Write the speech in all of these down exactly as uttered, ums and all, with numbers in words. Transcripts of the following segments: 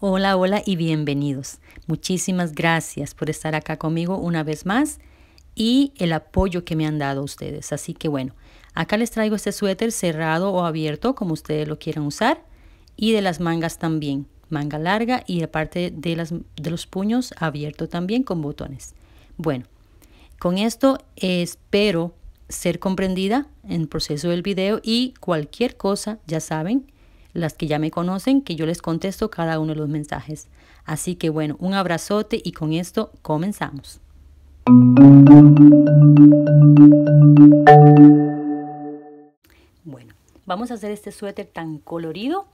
Hola, hola y bienvenidos. Muchísimas gracias por estar acá conmigo una vez más y el apoyo que me han dado ustedes. Así que bueno, acá les traigo este suéter cerrado o abierto, como ustedes lo quieran usar, y de las mangas también, manga larga y aparte de, las, de los puños abierto también con botones. Bueno, con esto espero ser comprendida en el proceso del video y cualquier cosa, ya saben, las que ya me conocen, que yo les contesto cada uno de los mensajes. Así que bueno, un abrazote y con esto comenzamos. Bueno, vamos a hacer este suéter tan colorido.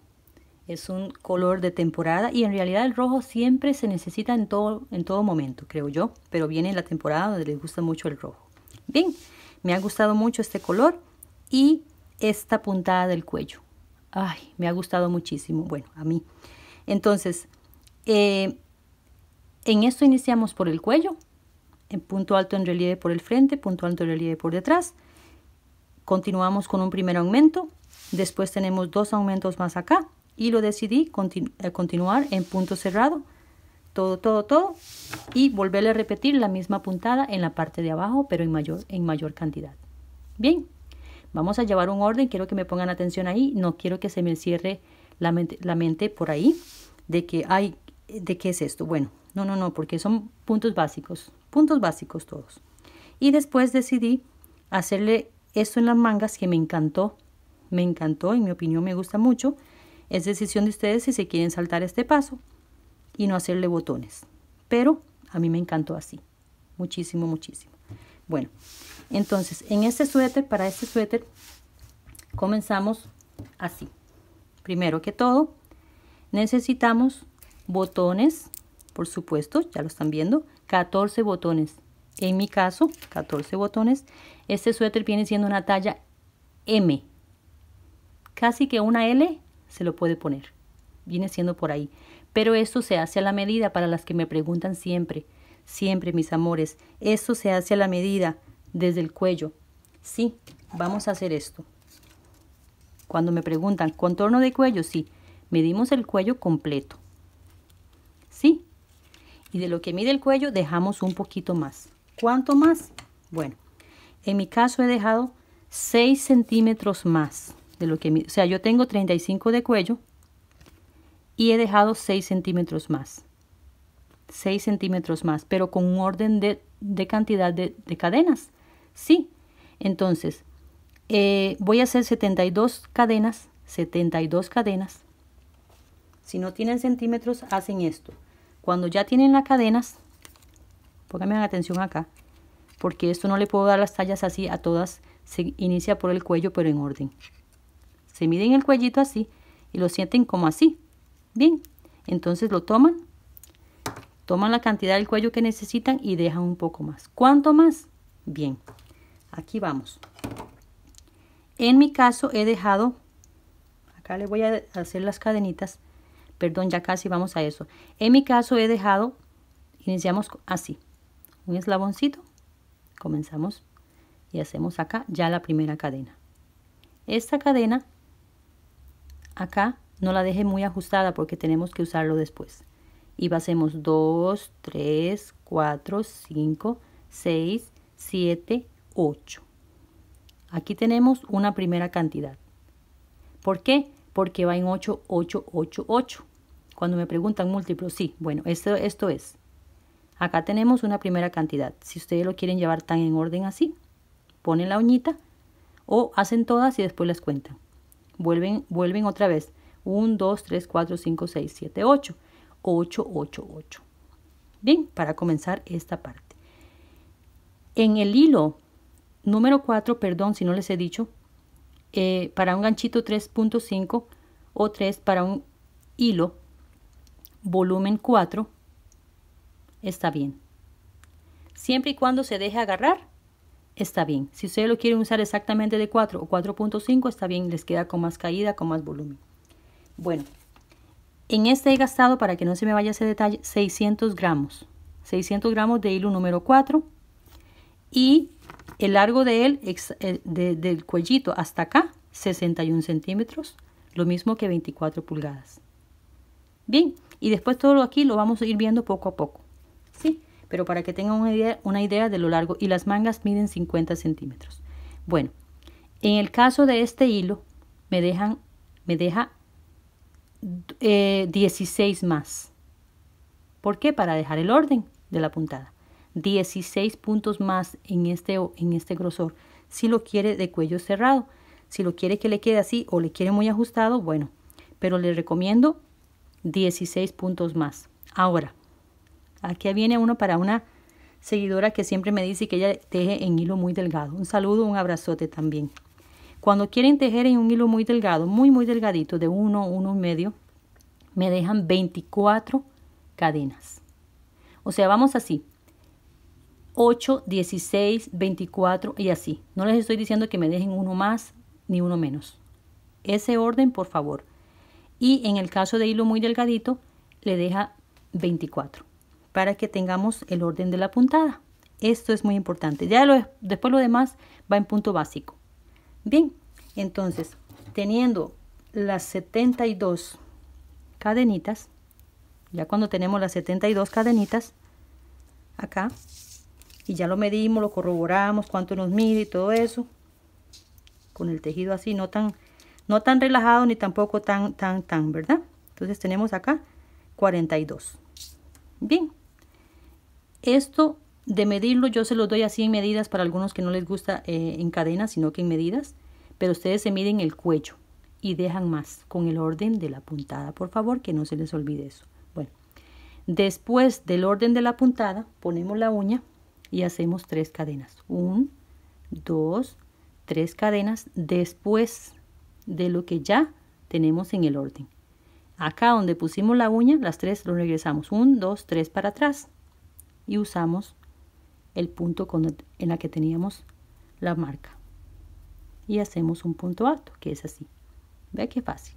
Es un color de temporada y en realidad el rojo siempre se necesita en todo, en todo momento, creo yo. Pero viene en la temporada donde les gusta mucho el rojo. Bien, me ha gustado mucho este color y esta puntada del cuello. Ay, me ha gustado muchísimo, bueno, a mí. Entonces, eh, en esto iniciamos por el cuello, en punto alto en relieve por el frente, punto alto en relieve por detrás. Continuamos con un primer aumento, después tenemos dos aumentos más acá y lo decidí continu- continuar en punto cerrado, todo, todo, todo, y volverle a repetir la misma puntada en la parte de abajo, pero en mayor, en mayor cantidad. Bien. Vamos a llevar un orden, quiero que me pongan atención ahí, no quiero que se me cierre la mente, la mente por ahí, de que, ay, ¿de qué es esto? Bueno, no, no, no, porque son puntos básicos, puntos básicos todos. Y después decidí hacerle esto en las mangas que me encantó, me encantó, en mi opinión me gusta mucho. Es decisión de ustedes si se quieren saltar este paso y no hacerle botones, pero a mí me encantó así, muchísimo, muchísimo. Bueno, entonces en este suéter, para este suéter, comenzamos así. Primero que todo, necesitamos botones, por supuesto, ya lo están viendo, catorce botones. En mi caso, catorce botones. Este suéter viene siendo una talla M, casi que una L se lo puede poner, viene siendo por ahí. Pero esto se hace a la medida para las que me preguntan siempre. Siempre, mis amores, esto se hace a la medida desde el cuello. Sí, vamos a hacer esto. Cuando me preguntan, ¿contorno de cuello? Sí, medimos el cuello completo. Sí, y de lo que mide el cuello dejamos un poquito más. ¿Cuánto más? Bueno, en mi caso he dejado seis centímetros más de lo que mide. O sea, yo tengo treinta y cinco de cuello y he dejado seis centímetros más. seis centímetros más, pero con un orden de, de cantidad de, de cadenas, ¿sí? Entonces, eh, voy a hacer setenta y dos cadenas, setenta y dos cadenas. Si no tienen centímetros, hacen esto. Cuando ya tienen las cadenas, pónganme atención acá, porque esto no le puedo dar las tallas así a todas, se inicia por el cuello, pero en orden. Se miden el cuellito así y lo sienten como así, ¿bien? Entonces lo toman. Toman la cantidad del cuello que necesitan y dejan un poco más. ¿Cuánto más? Bien, aquí vamos. En mi caso he dejado, acá le voy a hacer las cadenitas, perdón, ya casi vamos a eso. En mi caso he dejado, iniciamos así, un eslaboncito, comenzamos y hacemos acá ya la primera cadena. Esta cadena, acá no la deje muy ajustada porque tenemos que usarlo después. Y hacemos dos, tres, cuatro, cinco, seis, siete, ocho. Aquí tenemos una primera cantidad. ¿Por qué? Porque va en ocho, ocho, ocho, ocho. Cuando me preguntan múltiplos, sí. Bueno, esto, esto es. Acá tenemos una primera cantidad. Si ustedes lo quieren llevar tan en orden así, ponen la uñita o hacen todas y después las cuentan. Vuelven, vuelven otra vez. uno, dos, tres, cuatro, cinco, seis, siete, ocho. ocho, ocho, ocho. Bien, para comenzar esta parte. En el hilo número cuatro, perdón si no les he dicho, eh, para un ganchito tres punto cinco o tres para un hilo volumen cuatro, está bien. Siempre y cuando se deje agarrar, está bien. Si ustedes lo quieren usar exactamente de cuatro o cuatro punto cinco, está bien, les queda con más caída, con más volumen. Bueno. En este he gastado, para que no se me vaya ese detalle, seiscientos gramos. seiscientos gramos de hilo número cuatro. Y el largo de él, ex, de, del cuellito hasta acá, sesenta y uno centímetros. Lo mismo que veinticuatro pulgadas. Bien, y después todo aquí lo vamos a ir viendo poco a poco, ¿sí? Pero para que tengan una idea, una idea de lo largo, y las mangas miden cincuenta centímetros. Bueno, en el caso de este hilo me dejan, me deja eh, dieciséis más. ¿Por qué? Para dejar el orden de la puntada. dieciséis puntos más en este, en este grosor, si lo quiere de cuello cerrado. Si lo quiere que le quede así o le quiere muy ajustado, bueno, pero le recomiendo dieciséis puntos más. Ahora, aquí viene uno para una seguidora que siempre me dice que ella teje en hilo muy delgado. Un saludo, un abrazote también. Cuando quieren tejer en un hilo muy delgado, muy muy delgadito, de uno, uno y medio, me dejan veinticuatro cadenas. O sea, vamos así. ocho, dieciséis, veinticuatro y así. No les estoy diciendo que me dejen uno más ni uno menos. Ese orden, por favor. Y en el caso de hilo muy delgadito, le deja veinticuatro para que tengamos el orden de la puntada. Esto es muy importante. Ya lo, después lo demás va en punto básico. Bien, entonces, teniendo las setenta y dos cadenitas, ya cuando tenemos las setenta y dos cadenitas acá, y ya lo medimos, lo corroboramos, cuánto nos mide y todo eso, con el tejido así, no tan, no tan relajado ni tampoco tan, tan, tan, ¿verdad? Entonces tenemos acá cuarenta y dos. Bien, esto de medirlo yo se los doy así en medidas para algunos que no les gusta eh, en cadenas, sino que en medidas, pero ustedes se miden el cuello y dejan más con el orden de la puntada, por favor, que no se les olvide eso. Bueno, después del orden de la puntada ponemos la uña y hacemos tres cadenas, un, dos, tres cadenas después de lo que ya tenemos en el orden. Acá donde pusimos la uña, las tres lo regresamos, un, dos, tres para atrás, y usamos el punto con, en la que teníamos la marca, y hacemos un punto alto, que es así. Vea qué fácil.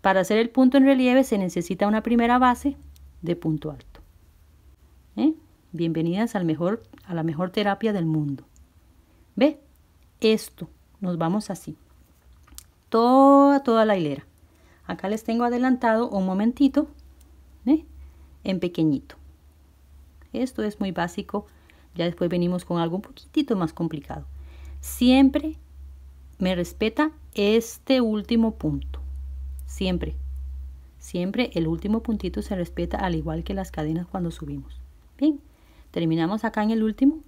Para hacer el punto en relieve se necesita una primera base de punto alto. ¿Eh? Bienvenidas al mejor, a la mejor terapia del mundo. ¿Ve? Esto, nos vamos así, toda, toda la hilera. Acá les tengo adelantado un momentito, ¿eh? En pequeñito. Esto es muy básico, ya después venimos con algo un poquitito más complicado. Siempre me respeta este último punto, siempre, siempre el último puntito se respeta, al igual que las cadenas cuando subimos. Bien, terminamos acá en el último.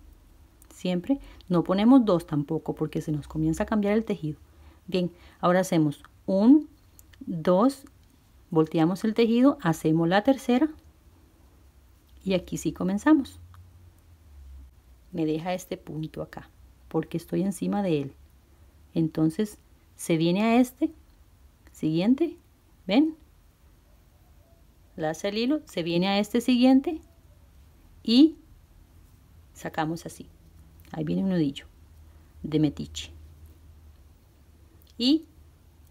Siempre no ponemos dos tampoco porque se nos comienza a cambiar el tejido. Bien, ahora hacemos un, dos, volteamos el tejido, hacemos la tercera y aquí sí comenzamos. Me deja este punto acá porque estoy encima de él. Entonces se viene a este siguiente, ven, laza el hilo, se viene a este siguiente y sacamos así. Ahí viene un nudillo de metiche. Y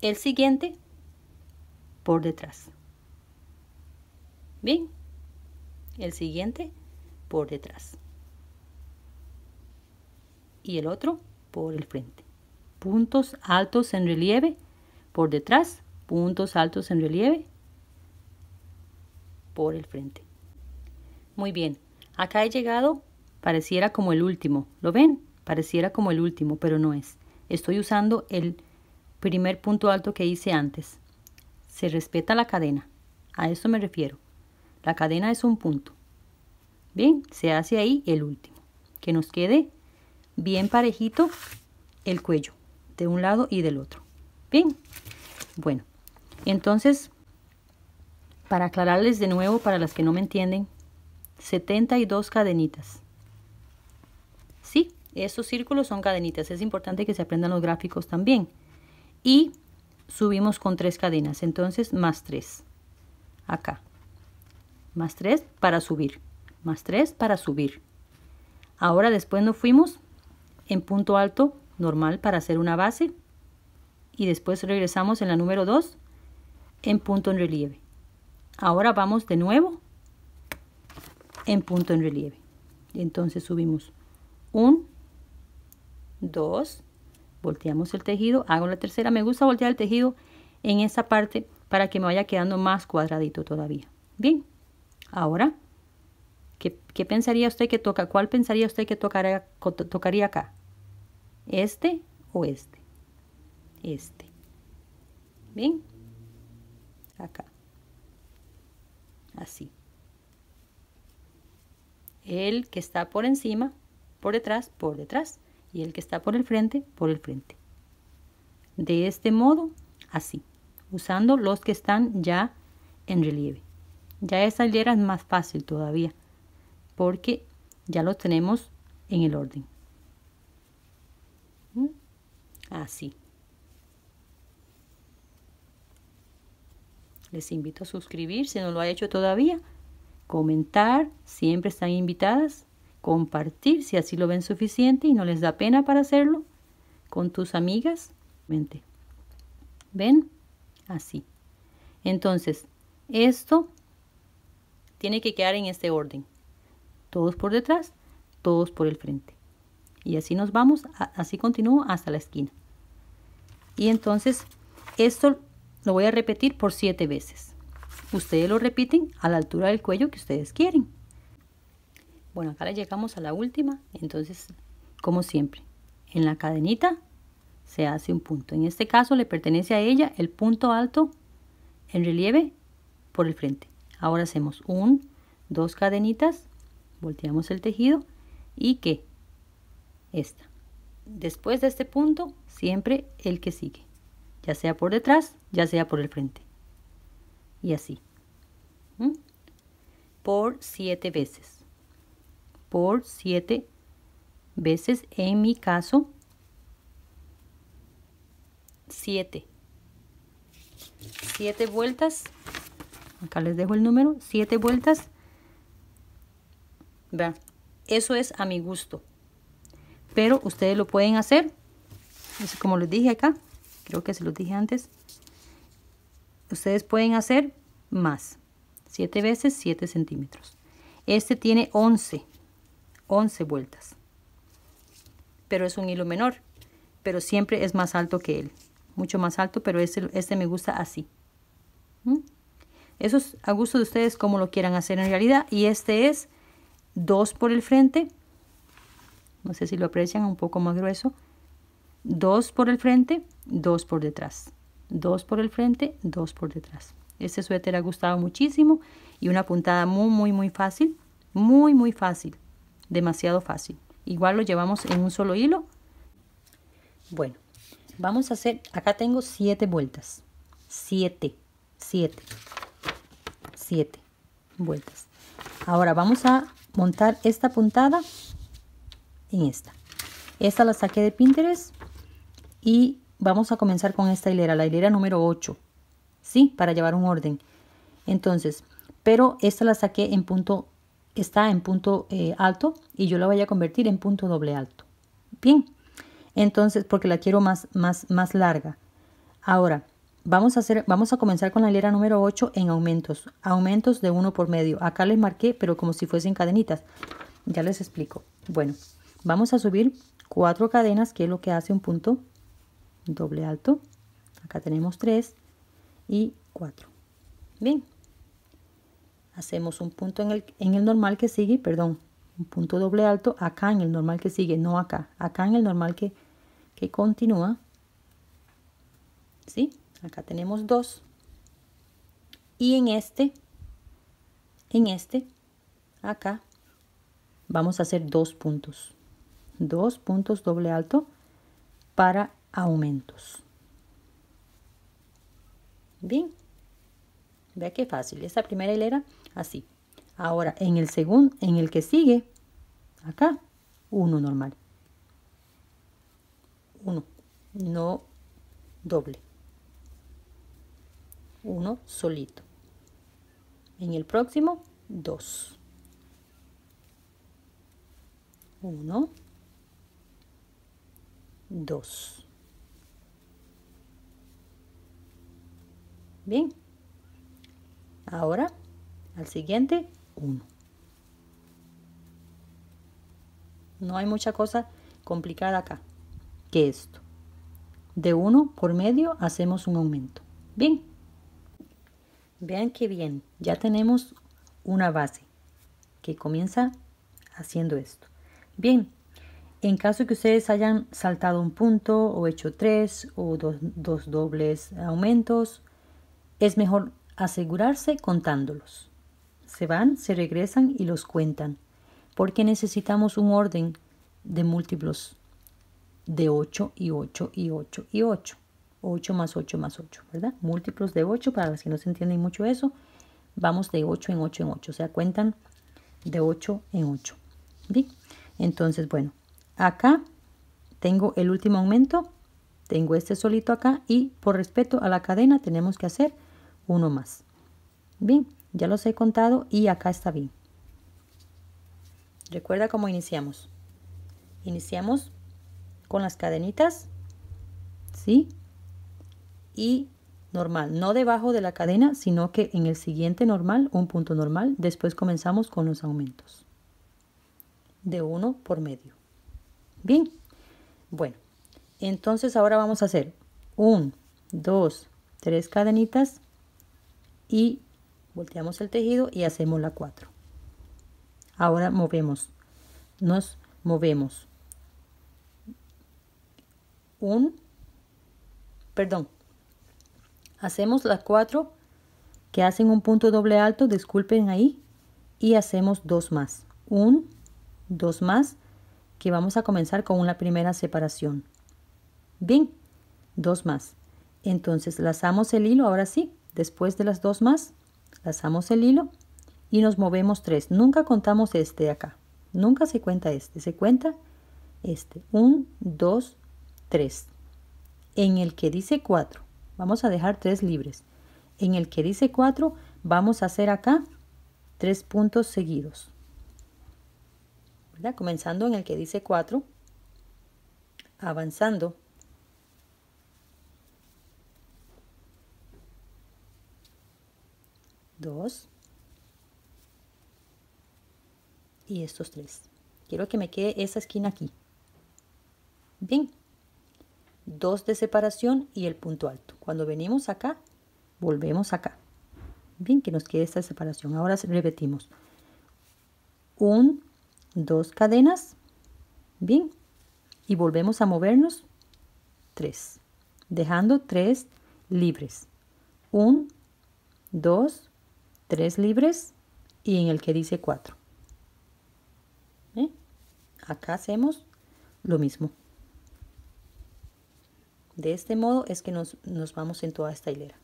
el siguiente por detrás. Bien. El siguiente por detrás. Y el otro por el frente. Puntos altos en relieve por detrás. Puntos altos en relieve por el frente. Muy bien. Acá he llegado. Pareciera como el último, ¿lo ven? Pareciera como el último, pero no es. Estoy usando el primer punto alto que hice antes. Se respeta la cadena, a eso me refiero. La cadena es un punto. Bien, se hace ahí el último. Que nos quede bien parejito el cuello, de un lado y del otro. Bien, bueno, entonces, para aclararles de nuevo, para las que no me entienden, setenta y dos cadenitas. Sí, estos círculos son cadenitas, es importante que se aprendan los gráficos también. Y subimos con tres cadenas, entonces más tres, acá, más tres para subir, más tres para subir. Ahora después nos fuimos en punto alto normal para hacer una base y después regresamos en la número dos en punto en relieve. Ahora vamos de nuevo en punto en relieve, entonces subimos un, dos, volteamos el tejido, hago la tercera. Me gusta voltear el tejido en esa parte para que me vaya quedando más cuadradito todavía. Bien, ahora, ¿qué, qué pensaría usted que toca? ¿Cuál pensaría usted que tocaría, tocaría acá? ¿Este o este? Este. Bien, acá. Así. El que está por encima, por detrás, por detrás. Y el que está por el frente, por el frente. De este modo, así. Usando los que están ya en relieve. Ya esa hilera es más fácil todavía, porque ya los tenemos en el orden. Así. Les invito a suscribir si no lo ha hecho todavía. Comentar, siempre están invitadas. Compartir si así lo ven suficiente y no les da pena para hacerlo con tus amigas. ¿Ven? Así. Entonces, esto tiene que quedar en este orden. Todos por detrás, todos por el frente. Y así nos vamos, a, así continúo hasta la esquina. Y entonces, esto lo voy a repetir por siete veces. Ustedes lo repiten a la altura del cuello que ustedes quieren. Bueno, acá le llegamos a la última. Entonces, como siempre, en la cadenita se hace un punto. En este caso le pertenece a ella el punto alto en relieve por el frente. Ahora hacemos un, dos cadenitas, volteamos el tejido y que esta. Después de este punto, siempre el que sigue, ya sea por detrás, ya sea por el frente. Y así. ¿Mm? Por siete veces. Por siete veces, en mi caso, siete. Siete vueltas. Acá les dejo el número. Siete vueltas. Vean, eso es a mi gusto. Pero ustedes lo pueden hacer. Eso, como les dije acá, creo que se los dije antes. Ustedes pueden hacer más. Siete veces, siete centímetros. Este tiene once. once vueltas. Pero es un hilo menor. Pero siempre es más alto que él. Mucho más alto, pero este, este me gusta así. ¿Mm? Eso es a gusto de ustedes como lo quieran hacer en realidad. Y este es dos por el frente. No sé si lo aprecian, un poco más grueso. dos por el frente, dos por detrás. dos por el frente, dos por detrás. Este suéter ha gustado muchísimo. Y una puntada muy, muy, muy fácil. Muy, muy fácil. Demasiado fácil. Igual lo llevamos en un solo hilo. Bueno. Vamos a hacer, acá tengo siete vueltas, siete, siete, siete vueltas. Ahora vamos a montar esta puntada en esta. Esta la saqué de Pinterest y vamos a comenzar con esta hilera, la hilera número ocho, ¿sí? Para llevar un orden. Entonces, pero esta la saqué en punto, está en punto eh, alto y yo la voy a convertir en punto doble alto. Bien. Entonces, porque la quiero más, más, más larga. Ahora, vamos a hacer, vamos a comenzar con la hilera número ocho en aumentos. Aumentos de uno por medio. Acá les marqué, pero como si fuesen cadenitas. Ya les explico. Bueno, vamos a subir cuatro cadenas, que es lo que hace un punto doble alto. Acá tenemos tres y cuatro. Bien. Hacemos un punto en el, en el normal que sigue, perdón. Un punto doble alto acá en el normal que sigue, no acá. Acá en el normal que... que continúa, ¿sí? Acá tenemos dos y en este, en este, acá vamos a hacer dos puntos, dos puntos doble alto para aumentos. Bien, vea qué fácil, esta primera hilera así. Ahora en el segundo, en el que sigue, acá, uno normal. uno, no doble, uno solito. En el próximo, dos, uno, dos. Bien, ahora al siguiente, uno. No hay mucha cosa complicada acá. Que esto de uno por medio hacemos un aumento. Bien, Vean qué bien, ya tenemos una base que comienza haciendo esto. Bien, en caso que ustedes hayan saltado un punto o hecho tres o dos, dos dobles aumentos, es mejor asegurarse contándolos. Se van, se regresan y los cuentan, porque necesitamos un orden de múltiplos de ocho y ocho y ocho y ocho. ocho más ocho más ocho, ¿verdad? Múltiplos de ocho, para los que no se entienden mucho eso, vamos de ocho en ocho en ocho, o sea, cuentan de ocho en ocho. ¿Bien? Entonces, bueno, acá tengo el último aumento, tengo este solito acá y por respeto a la cadena tenemos que hacer uno más. Bien, ya los he contado y acá está bien. Recuerda cómo iniciamos. Iniciamos con las cadenitas, ¿sí? Y normal, no debajo de la cadena, sino que en el siguiente normal, un punto normal, después comenzamos con los aumentos de uno por medio. Bien, bueno, entonces ahora vamos a hacer un, dos, tres cadenitas y volteamos el tejido y hacemos la cuatro. Ahora movemos, nos movemos un, perdón, hacemos las cuatro que hacen un punto doble alto, disculpen ahí, y hacemos dos más. Un, dos más, que vamos a comenzar con una primera separación. Bien, dos más. Entonces, lazamos el hilo, ahora sí, después de las dos más, lazamos el hilo y nos movemos tres. Nunca contamos este de acá, nunca se cuenta este, se cuenta este. Un, dos, tres. En el que dice cuatro. Vamos a dejar tres libres. En el que dice cuatro, vamos a hacer acá tres puntos seguidos, ¿verdad? Comenzando en el que dice cuatro, avanzando dos y estos tres. Quiero que me quede esa esquina aquí. Bien. Dos de separación y el punto alto. Cuando venimos acá, volvemos acá. Bien, que nos quede esta separación. Ahora repetimos. Un, dos cadenas. Bien. Y volvemos a movernos. Tres. Dejando tres libres. Un, dos, tres libres. Y en el que dice cuatro. ¿Eh? Acá hacemos lo mismo. De este modo es que nos, nos vamos en toda esta hilera.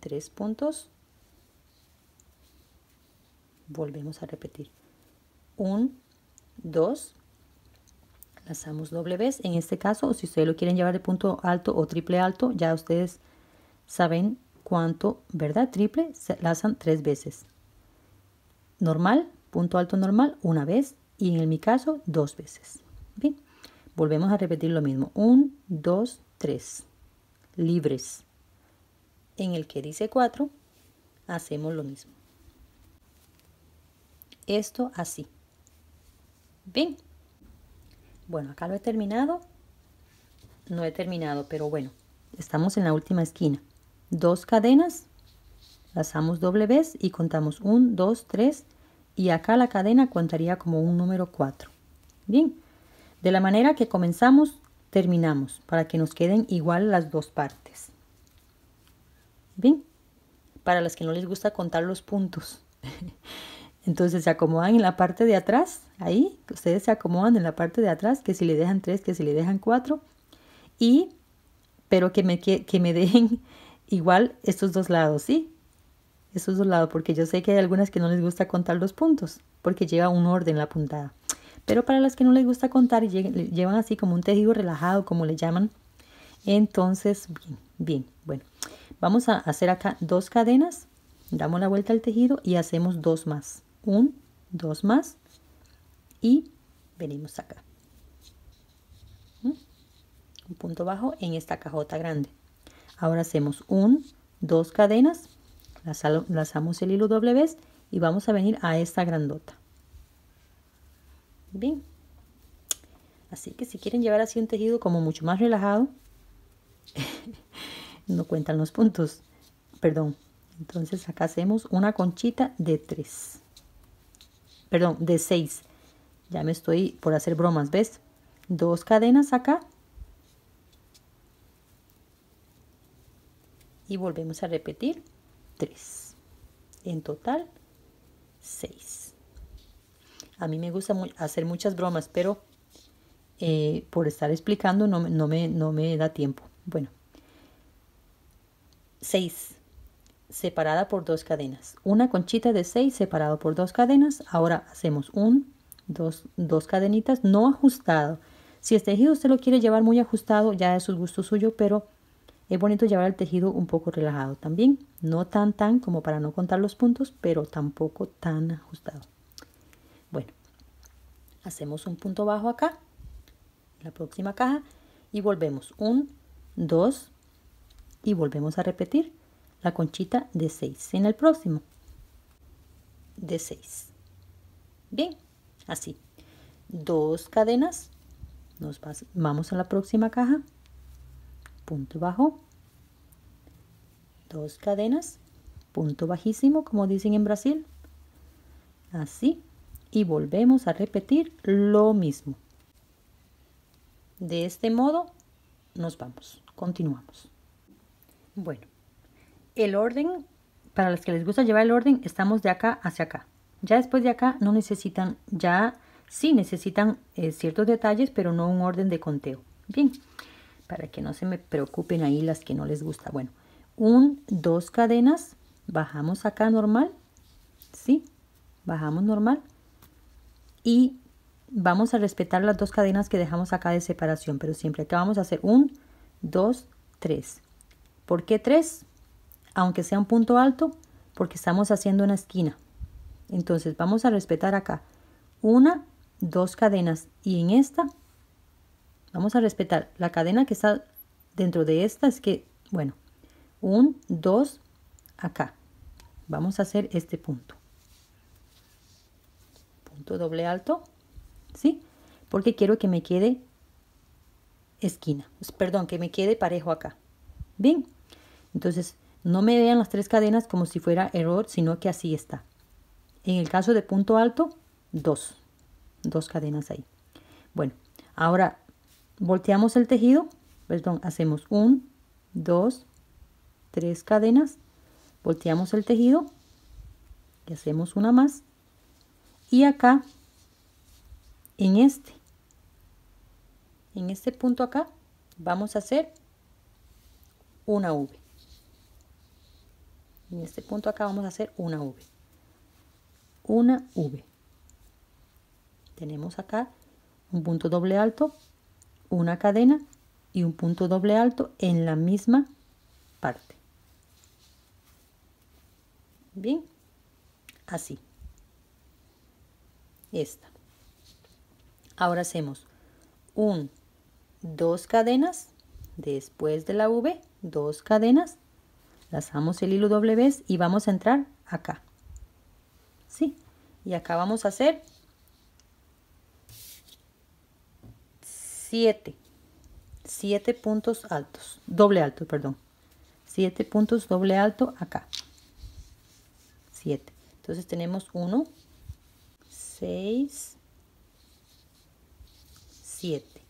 Tres puntos. Volvemos a repetir. Un, dos. Lazamos doble vez. En este caso, si ustedes lo quieren llevar de punto alto o triple alto, ya ustedes saben cuánto, ¿verdad? Triple, se lazan tres veces. Normal, punto alto normal, una vez. Y en mi caso, dos veces. Bien. Volvemos a repetir lo mismo. uno, dos, tres. Libres. En el que dice cuatro, hacemos lo mismo. Esto así. Bien. Bueno, acá lo he terminado. No he terminado, pero bueno. Estamos en la última esquina. Dos cadenas. Lazamos doble vez y contamos uno, dos, tres. Y acá la cadena contaría como un número cuatro. Bien. De la manera que comenzamos, terminamos, para que nos queden igual las dos partes. Bien, para las que no les gusta contar los puntos. Entonces se acomodan en la parte de atrás, ahí, ustedes se acomodan en la parte de atrás, que si le dejan tres, que si le dejan cuatro, y, pero que me, que, que me dejen igual estos dos lados, ¿sí? Estos dos lados, porque yo sé que hay algunas que no les gusta contar los puntos, porque lleva un orden la puntada. Pero para las que no les gusta contar y llevan así como un tejido relajado, como le llaman. Entonces, bien, bien, bueno. Vamos a hacer acá dos cadenas. Damos la vuelta al tejido y hacemos dos más. Un, dos más. Y venimos acá. Un punto bajo en esta cajota grande. Ahora hacemos un, dos cadenas. Lazamos el hilo doble vez y vamos a venir a esta grandota. Bien, así que si quieren llevar así un tejido como mucho más relajado, no cuentan los puntos, perdón. Entonces acá hacemos una conchita de tres, perdón, de seis. Ya me estoy por hacer bromas, ¿ves? Dos cadenas acá. Y volvemos a repetir tres. En total, seis. A mí me gusta muy, hacer muchas bromas, pero eh, por estar explicando no, no, me, no me da tiempo. Bueno, seis. Separada por dos cadenas, una conchita de seis separado por dos cadenas. Ahora hacemos un dos, dos cadenitas no ajustado. Si el tejido usted lo quiere llevar muy ajustado, ya es un gusto suyo, pero es bonito llevar el tejido un poco relajado también, no tan tan como para no contar los puntos, pero tampoco tan ajustado. Bueno, hacemos un punto bajo acá en la próxima caja y volvemos un dos y volvemos a repetir la conchita de seis en el próximo de seis. Bien, así dos cadenas. Nos vamos a la próxima caja, punto bajo, dos cadenas, punto bajísimo como dicen en Brasil, así, y volvemos a repetir lo mismo. De este modo nos vamos, continuamos. Bueno, el orden, para las que les gusta llevar el orden, estamos de acá hacia acá. Ya después de acá no necesitan, ya sí necesitan eh, ciertos detalles, pero no un orden de conteo. Bien, para que no se me preocupen ahí las que no les gusta. Bueno, un, dos cadenas, bajamos acá normal, sí, bajamos normal. Y vamos a respetar las dos cadenas que dejamos acá de separación, pero siempre acá vamos a hacer un, dos, tres. ¿Por qué tres? Aunque sea un punto alto, porque estamos haciendo una esquina. Entonces vamos a respetar acá una, dos cadenas, y en esta vamos a respetar la cadena que está dentro de esta, es que, bueno, un, dos, acá. Vamos a hacer este punto. Punto doble alto, ¿sí? Porque quiero que me quede esquina, perdón, que me quede parejo acá. Bien, entonces no me vean las tres cadenas como si fuera error, sino que así está. En el caso de punto alto, dos. Dos cadenas ahí. Bueno, ahora volteamos el tejido. Perdón, hacemos un, dos, tres cadenas. Volteamos el tejido. Y hacemos una más. Y acá, en este. En este punto acá, vamos a hacer una V. En este punto acá vamos a hacer una V. Una V. Tenemos acá un punto doble alto, una cadena y un punto doble alto en la misma parte. Bien, así. Esta. Ahora hacemos un, dos cadenas, después de la V, dos cadenas. Lazamos el hilo doble vez y vamos a entrar acá, sí, y acá vamos a hacer siete, siete puntos altos, doble alto, perdón, siete puntos doble alto acá, siete. Entonces tenemos uno, seis, siete,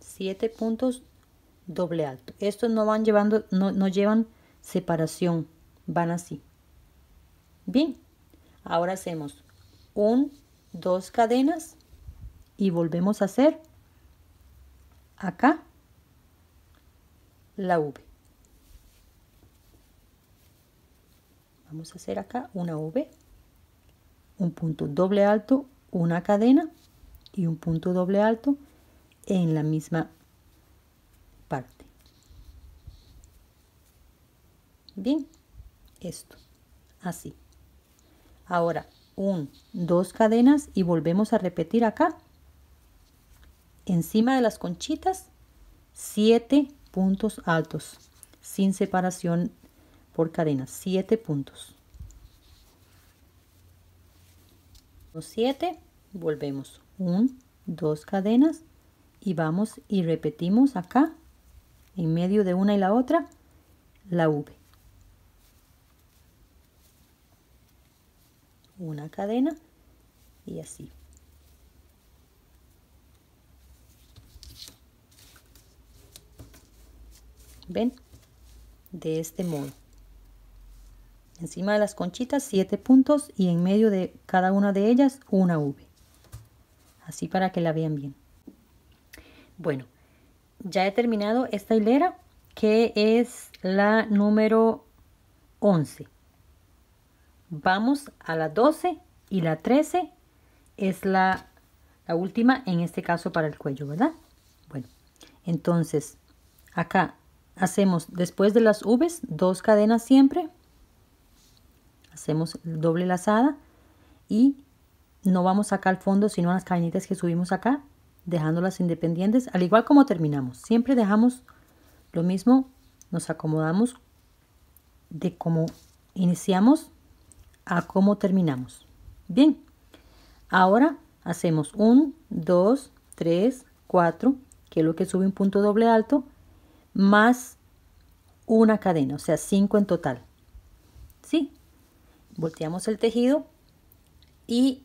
siete puntos doble alto. Estos no van llevando, no, no llevan separación, van así. Bien, ahora hacemos un, dos cadenas y volvemos a hacer acá la V. Vamos a hacer acá una V, un punto doble alto, una cadena y un punto doble alto en la misma parte. Bien, esto así. Ahora un, dos cadenas y volvemos a repetir acá encima de las conchitas siete puntos altos sin separación por cadenas, siete puntos, siete. Volvemos un, dos cadenas y vamos y repetimos acá en medio de una y la otra la V, una cadena y así. ¿Ven? De este modo, encima de las conchitas siete puntos y en medio de cada una de ellas una V, así para que la vean bien. Bueno, ya he terminado esta hilera, que es la número once. Vamos a la doce y la trece es la, la última, en este caso para el cuello, ¿verdad? Bueno, entonces acá hacemos, después de las V's, dos cadenas siempre, hacemos doble lazada y no vamos acá al fondo, sino a las cadenitas que subimos acá, dejándolas independientes, al igual como terminamos. Siempre dejamos lo mismo, nos acomodamos de cómo iniciamos a cómo terminamos. Bien, ahora hacemos uno, dos, tres, cuatro, que es lo que sube un punto doble alto, más una cadena, o sea, cinco en total. ¿Sí? Volteamos el tejido y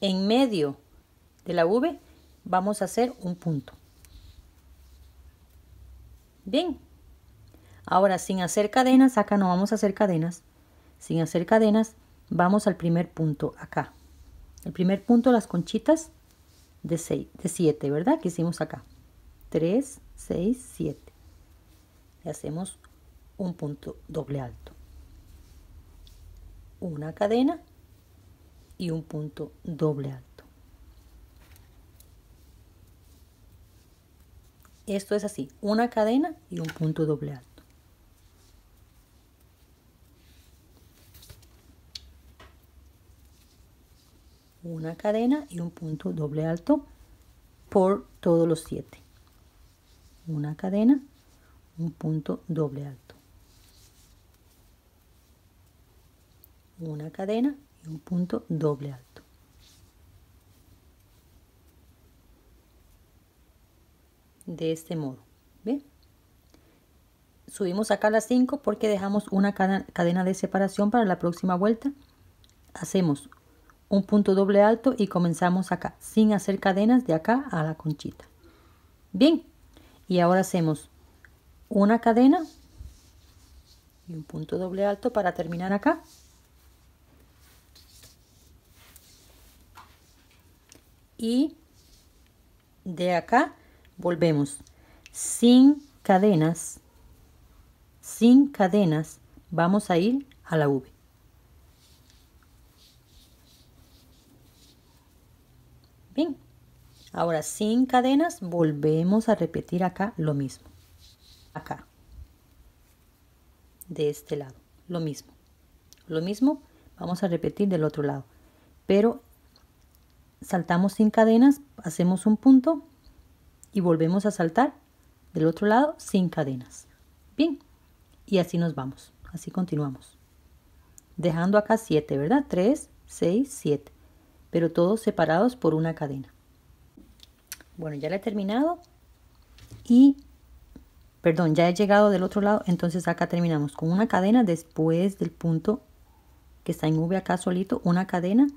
en medio de la V vamos a hacer un punto. Bien, ahora sin hacer cadenas, acá no vamos a hacer cadenas, sin hacer cadenas vamos al primer punto acá, el primer punto, las conchitas de seis, de siete, ¿verdad? Que hicimos acá, tres, seis, siete, y hacemos un punto doble alto, una cadena y un punto doble alto. Esto es así, una cadena y un punto doble alto. Una cadena y un punto doble alto por todos los siete. Una cadena, un punto doble alto, una cadena y un punto doble alto. De este modo, ¿ven? Subimos acá las cinco porque dejamos una cadena de separación para la próxima vuelta. Hacemos un punto doble alto y comenzamos acá, sin hacer cadenas, de acá a la conchita. Bien. Y ahora hacemos una cadena y un punto doble alto para terminar acá. Y de acá volvemos sin cadenas, sin cadenas vamos a ir a la V. Bien. Ahora sin cadenas volvemos a repetir acá lo mismo, acá, de este lado, lo mismo, lo mismo vamos a repetir del otro lado, pero saltamos sin cadenas, hacemos un punto y volvemos a saltar del otro lado sin cadenas. Bien, y así nos vamos, así continuamos, dejando acá siete, ¿verdad? tres, seis, siete, pero todos separados por una cadena. Bueno, ya la he terminado y, perdón, ya he llegado del otro lado, entonces acá terminamos con una cadena después del punto que está en V acá solito, una cadena,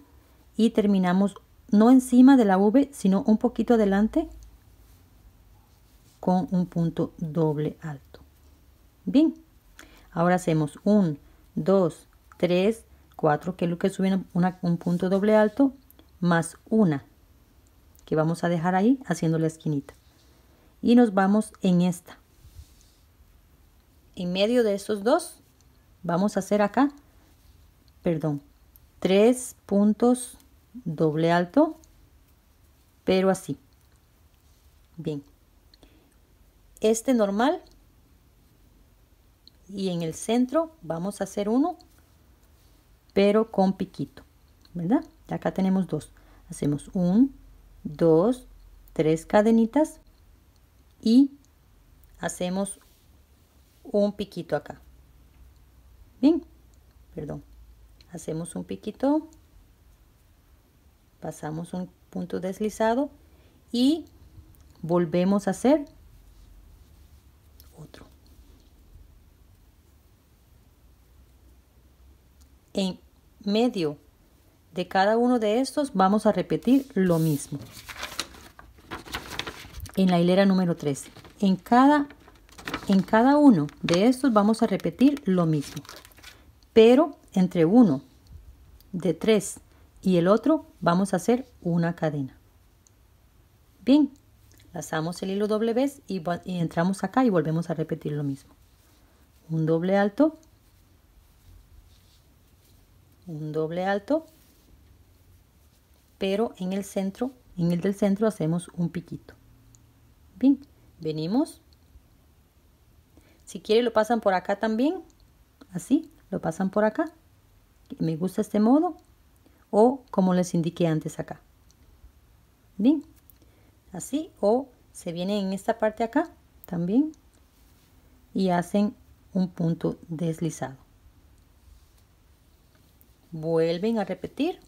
y terminamos no encima de la V, sino un poquito adelante con un punto doble alto. Bien, ahora hacemos uno, dos, tres, cuatro, que es lo que sube una, un punto doble alto, más una. Que vamos a dejar ahí haciendo la esquinita y nos vamos en esta, en medio de estos dos vamos a hacer acá, perdón, tres puntos doble alto, pero así. Bien, este normal, y en el centro vamos a hacer uno pero con piquito, ¿verdad? Y acá tenemos dos, hacemos un, dos, tres cadenitas y hacemos un piquito acá. Bien, perdón, hacemos un piquito, pasamos un punto deslizado y volvemos a hacer otro. En medio de cada uno de estos vamos a repetir lo mismo. En la hilera número tres, en cada, en cada uno de estos vamos a repetir lo mismo, pero entre uno de tres y el otro vamos a hacer una cadena. Bien, lazamos el hilo doble vez y, y entramos acá y volvemos a repetir lo mismo. Un doble alto, un doble alto, pero en el centro, en el del centro hacemos un piquito. Bien, venimos, si quieren lo pasan por acá también, así, lo pasan por acá, me gusta este modo, o como les indiqué antes acá, bien, así, o se vienen en esta parte acá también y hacen un punto deslizado, vuelven a repetir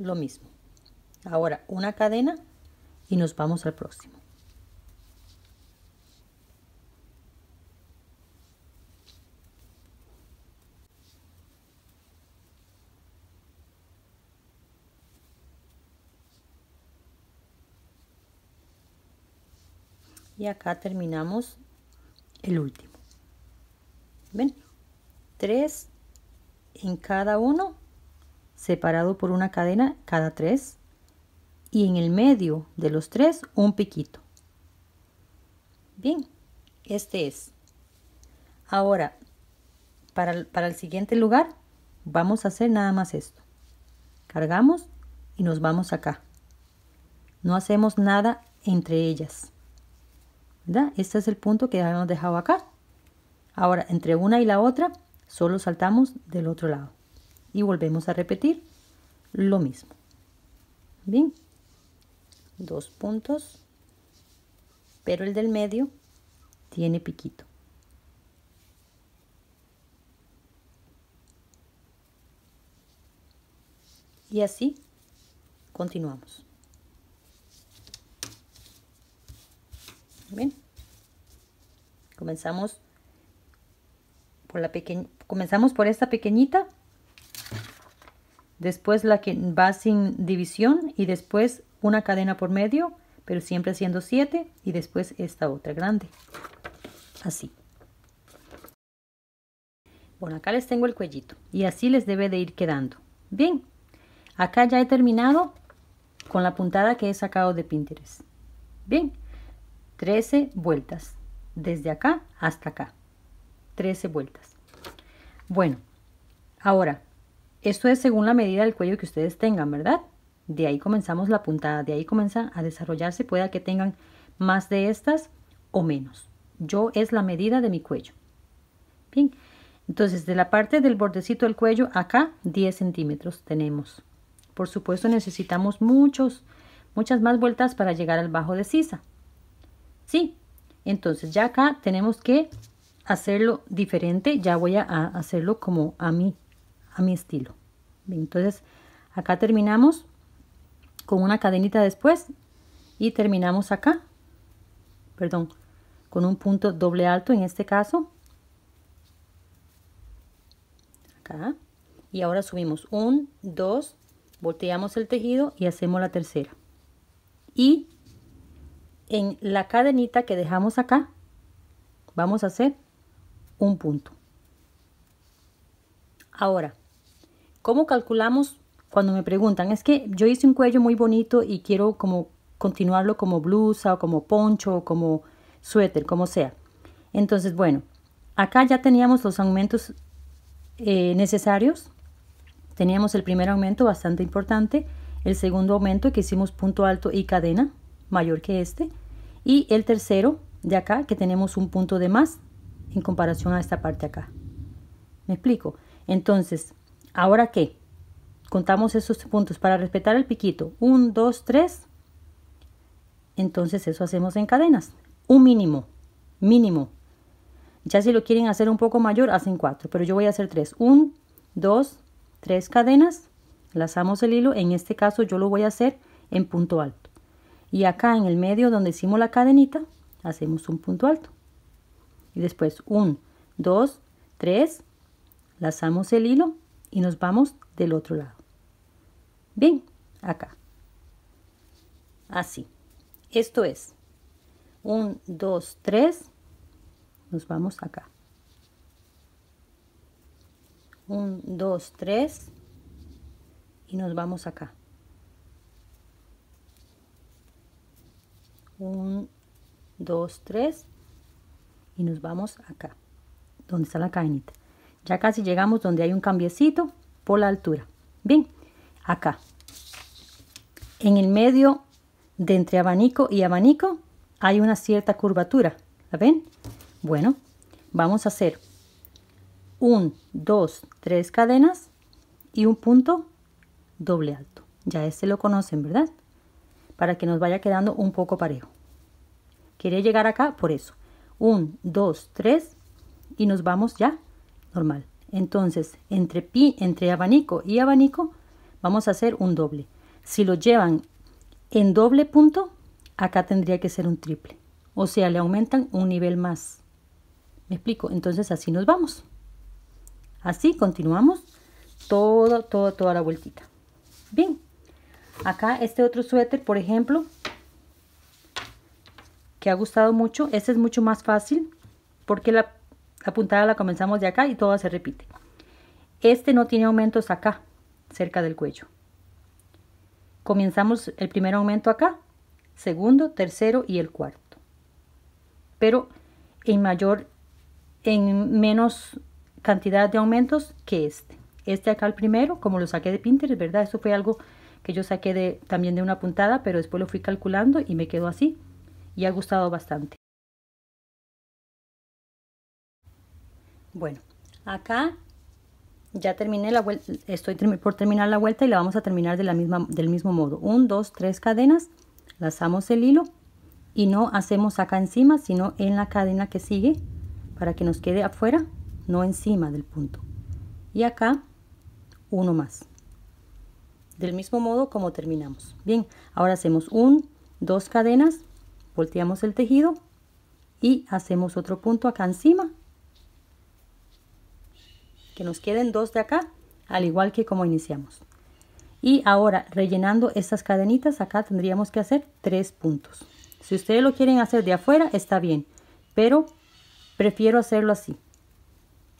lo mismo, ahora una cadena. Y nos vamos al próximo. Y acá terminamos el último. ¿Ven? Tres en cada uno, separado por una cadena cada tres. Y en el medio de los tres un piquito. Bien, este es. Ahora, para el, para el siguiente lugar vamos a hacer nada más esto. Cargamos y nos vamos acá. No hacemos nada entre ellas, ¿verdad? Este es el punto que habíamos dejado acá. Ahora, entre una y la otra solo saltamos del otro lado y volvemos a repetir lo mismo. Bien, dos puntos, pero el del medio tiene piquito. Y así continuamos. Bien, comenzamos por la pequeña, comenzamos por esta pequeñita, después la que va sin división y después una cadena por medio, pero siempre haciendo siete, y después esta otra grande, así. Bueno, acá les tengo el cuellito y así les debe de ir quedando. Bien, acá ya he terminado con la puntada que he sacado de Pinterest. Bien, trece vueltas desde acá hasta acá, trece vueltas. Bueno, ahora esto es según la medida del cuello que ustedes tengan, ¿verdad? De ahí comenzamos la puntada, de ahí comienza a desarrollarse, pueda que tengan más de estas o menos. Yo es la medida de mi cuello. Bien, entonces de la parte del bordecito del cuello acá diez centímetros tenemos. Por supuesto necesitamos muchos, muchas más vueltas para llegar al bajo de sisa. Sí, entonces ya acá tenemos que hacerlo diferente, ya voy a hacerlo como a mí. A mi estilo. Bien, entonces acá terminamos con una cadenita después y terminamos acá, perdón, con un punto doble alto en este caso acá, y ahora subimos un, dos, volteamos el tejido y hacemos la tercera, y en la cadenita que dejamos acá vamos a hacer un punto. Ahora, ¿cómo calculamos? Cuando me preguntan, es que yo hice un cuello muy bonito y quiero como continuarlo como blusa o como poncho o como suéter, como sea. Entonces, bueno, acá ya teníamos los aumentos eh, necesarios. Teníamos el primer aumento bastante importante, el segundo aumento que hicimos punto alto y cadena mayor que este, y el tercero de acá que tenemos un punto de más en comparación a esta parte acá. ¿Me explico? Entonces, ¿ahora qué? Contamos esos puntos para respetar el piquito. uno, dos, tres. Entonces eso hacemos en cadenas. Un mínimo, mínimo. Ya si lo quieren hacer un poco mayor, hacen cuatro, pero yo voy a hacer tres. uno, dos, tres cadenas. Lazamos el hilo. En este caso yo lo voy a hacer en punto alto. Y acá en el medio donde hicimos la cadenita, hacemos un punto alto y después uno, dos, tres, lazamos el hilo y nos vamos del otro lado. Bien, acá así, esto es uno, dos, tres, nos vamos acá, uno, dos, tres y nos vamos acá, uno, dos, tres y nos vamos acá, donde está la cadenita. Ya casi llegamos donde hay un cambiecito por la altura. Bien, acá en el medio de entre abanico y abanico hay una cierta curvatura, ¿la ven? Bueno, vamos a hacer uno, dos, tres cadenas y un punto doble alto. Ya este lo conocen, ¿verdad? Para que nos vaya quedando un poco parejo. Quería llegar acá por eso. uno, dos, tres y nos vamos ya normal. Entonces, entre, pi, entre abanico y abanico vamos a hacer un doble. Si lo llevan en doble punto, acá tendría que ser un triple. O sea, le aumentan un nivel más. ¿Me explico? Entonces así nos vamos. Así continuamos todo, todo, toda la vueltita. Bien. Acá este otro suéter, por ejemplo, que ha gustado mucho. Este es mucho más fácil porque la, la puntada la comenzamos de acá y todo se repite. Este no tiene aumentos acá, cerca del cuello. Comenzamos el primer aumento acá, segundo, tercero y el cuarto. Pero en mayor, en menos cantidad de aumentos que este. Este acá el primero, como lo saqué de Pinterest, ¿verdad? Eso fue algo que yo saqué de, también de una puntada, pero después lo fui calculando y me quedó así. Y ha gustado bastante. Bueno, acá ya terminé la vuelta, estoy por terminar la vuelta y la vamos a terminar de la misma, del mismo modo. uno, dos, tres cadenas, lazamos el hilo y no hacemos acá encima, sino en la cadena que sigue para que nos quede afuera, no encima del punto. Y acá uno más. Del mismo modo como terminamos. Bien, ahora hacemos uno, dos cadenas, volteamos el tejido y hacemos otro punto acá encima, que nos queden dos de acá, al igual que como iniciamos. Y ahora rellenando estas cadenitas acá tendríamos que hacer tres puntos. Si ustedes lo quieren hacer de afuera está bien, pero prefiero hacerlo así,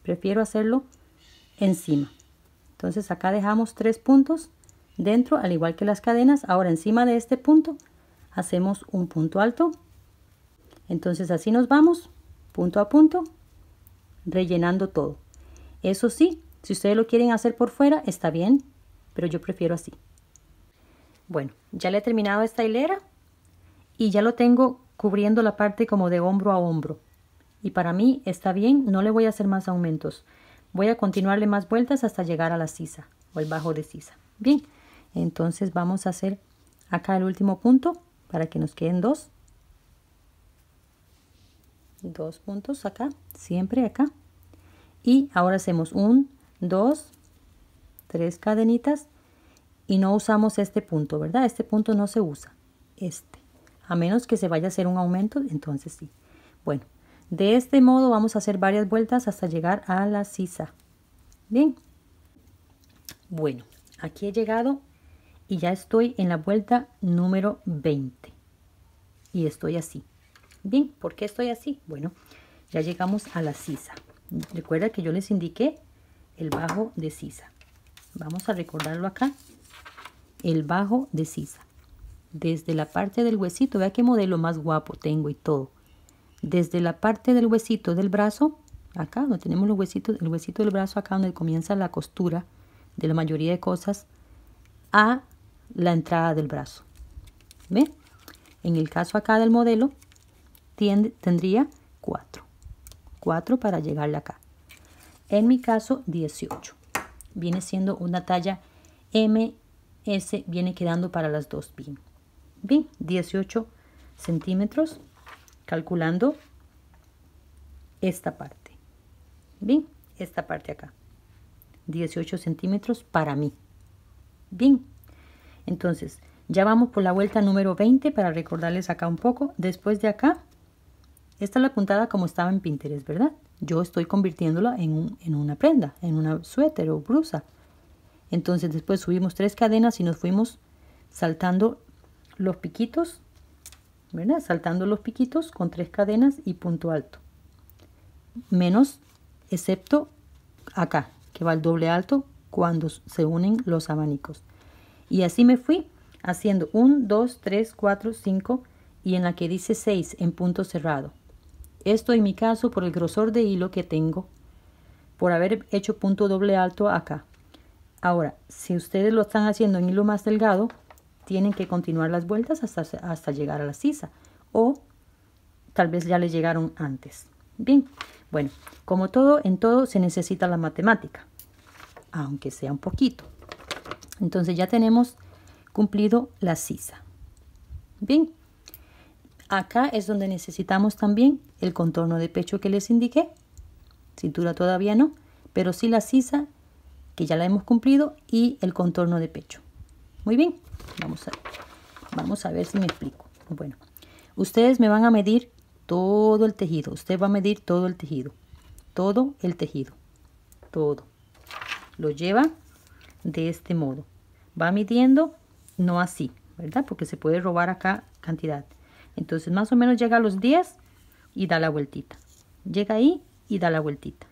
prefiero hacerlo encima. Entonces acá dejamos tres puntos dentro, al igual que las cadenas. Ahora encima de este punto hacemos un punto alto. Entonces así nos vamos punto a punto rellenando todo. Eso sí, si ustedes lo quieren hacer por fuera está bien, pero yo prefiero así. Bueno, ya le he terminado esta hilera y ya lo tengo cubriendo la parte como de hombro a hombro, y para mí está bien. No le voy a hacer más aumentos, voy a continuarle más vueltas hasta llegar a la sisa o el bajo de sisa. Bien, entonces vamos a hacer acá el último punto para que nos queden dos dos puntos acá, siempre acá. Y ahora hacemos uno, dos, tres cadenitas y no usamos este punto, ¿verdad? Este punto no se usa, este, a menos que se vaya a hacer un aumento, entonces sí. Bueno, de este modo vamos a hacer varias vueltas hasta llegar a la sisa. Bien, bueno, aquí he llegado y ya estoy en la vuelta número veinte y estoy así. Bien, ¿por qué estoy así? Bueno, ya llegamos a la sisa. Recuerda que yo les indiqué el bajo de sisa. Vamos a recordarlo acá, el bajo de sisa. Desde la parte del huesito, vea qué modelo más guapo tengo y todo. Desde la parte del huesito del brazo, acá donde tenemos los huesitos, el huesito del brazo acá donde comienza la costura de la mayoría de cosas, a la entrada del brazo. ¿Ve? En el caso acá del modelo tiende, tendría cuatro para llegarle acá. En mi caso dieciocho viene siendo una talla M S, viene quedando para las dos bien. Bien, dieciocho centímetros calculando esta parte. Bien, esta parte acá dieciocho centímetros para mí. Bien, entonces ya vamos por la vuelta número veinte para recordarles acá un poco. Después de acá Esta es la puntada como estaba en Pinterest, ¿verdad? Yo estoy convirtiéndola en, un, en una prenda, en una suéter o blusa. Entonces después subimos tres cadenas y nos fuimos saltando los piquitos, ¿verdad? Saltando los piquitos con tres cadenas y punto alto. Menos, excepto acá, que va el doble alto cuando se unen los abanicos. Y así me fui haciendo uno, dos, tres, cuatro, cinco y en la que dice seis en punto cerrado. Esto en mi caso por el grosor de hilo que tengo, por haber hecho punto doble alto acá. Ahora, si ustedes lo están haciendo en hilo más delgado, tienen que continuar las vueltas hasta, hasta llegar a la sisa, o tal vez ya les llegaron antes. Bien, bueno, como todo, en todo se necesita la matemática, aunque sea un poquito. Entonces ya tenemos cumplido la sisa. Bien, acá es donde necesitamos también el contorno de pecho que les indiqué, cintura todavía no, pero sí la sisa, que ya la hemos cumplido, y el contorno de pecho. Muy bien, vamos a, vamos a ver si me explico. Bueno, ustedes me van a medir todo el tejido, usted va a medir todo el tejido, todo el tejido, todo. Lo lleva de este modo, va midiendo, no así, ¿verdad? Porque se puede robar acá cantidad. Entonces más o menos llega a los diez y da la vueltita, llega ahí y da la vueltita,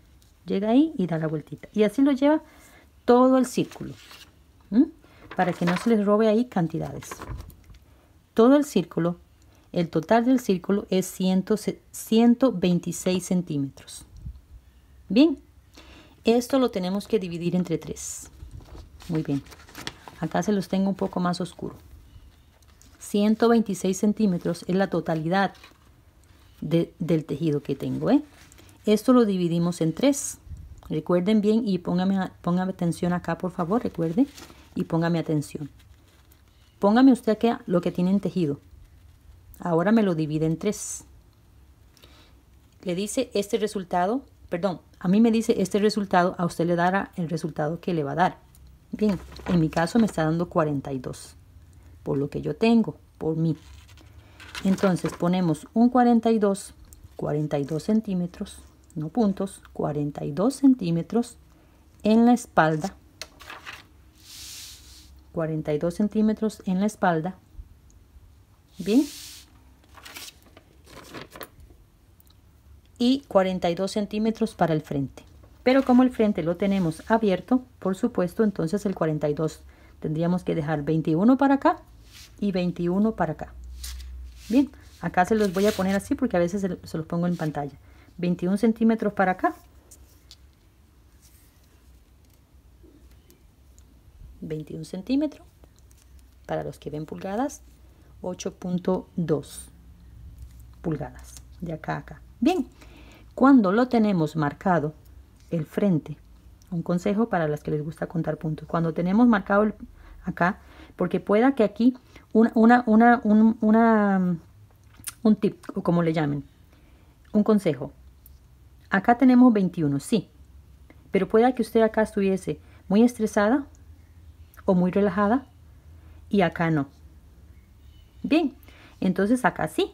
llega ahí y da la vueltita, y así lo lleva todo el círculo, ¿m? Para que no se les robe ahí cantidades. Todo el círculo, el total del círculo es ciento veintiséis centímetros. Bien, esto lo tenemos que dividir entre tres. Muy bien, acá se los tengo un poco más oscuro. ciento veintiséis centímetros es la totalidad de, del tejido que tengo, ¿eh? Esto lo dividimos en tres. Recuerden bien y póngame, póngame atención acá, por favor, recuerden y póngame atención. Póngame usted aquí lo que tienen tejido. Ahora me lo divide en tres. Le dice este resultado, perdón, a mí me dice este resultado, a usted le dará el resultado que le va a dar. Bien, en mi caso me está dando cuarenta y dos, por lo que yo tengo, por mí. Entonces ponemos un cuarenta y dos, cuarenta y dos centímetros, no puntos, cuarenta y dos centímetros en la espalda, cuarenta y dos centímetros en la espalda. Bien, y cuarenta y dos centímetros para el frente, pero como el frente lo tenemos abierto, por supuesto, entonces el cuarenta y dos tendríamos que dejar veintiuno para acá y veintiuno para acá. Bien, acá se los voy a poner así porque a veces se los pongo en pantalla. Veintiuno centímetros para acá, veintiuno centímetros, para los que ven pulgadas, ocho punto dos pulgadas de acá a acá. Bien, cuando lo tenemos marcado el frente, un consejo para las que les gusta contar puntos, cuando tenemos marcado el, acá, porque pueda que aquí una, una, una, un, una, un tip, o como le llamen, un consejo. Acá tenemos veintiuno, sí, pero pueda que usted acá estuviese muy estresada o muy relajada y acá no. Bien, entonces acá sí,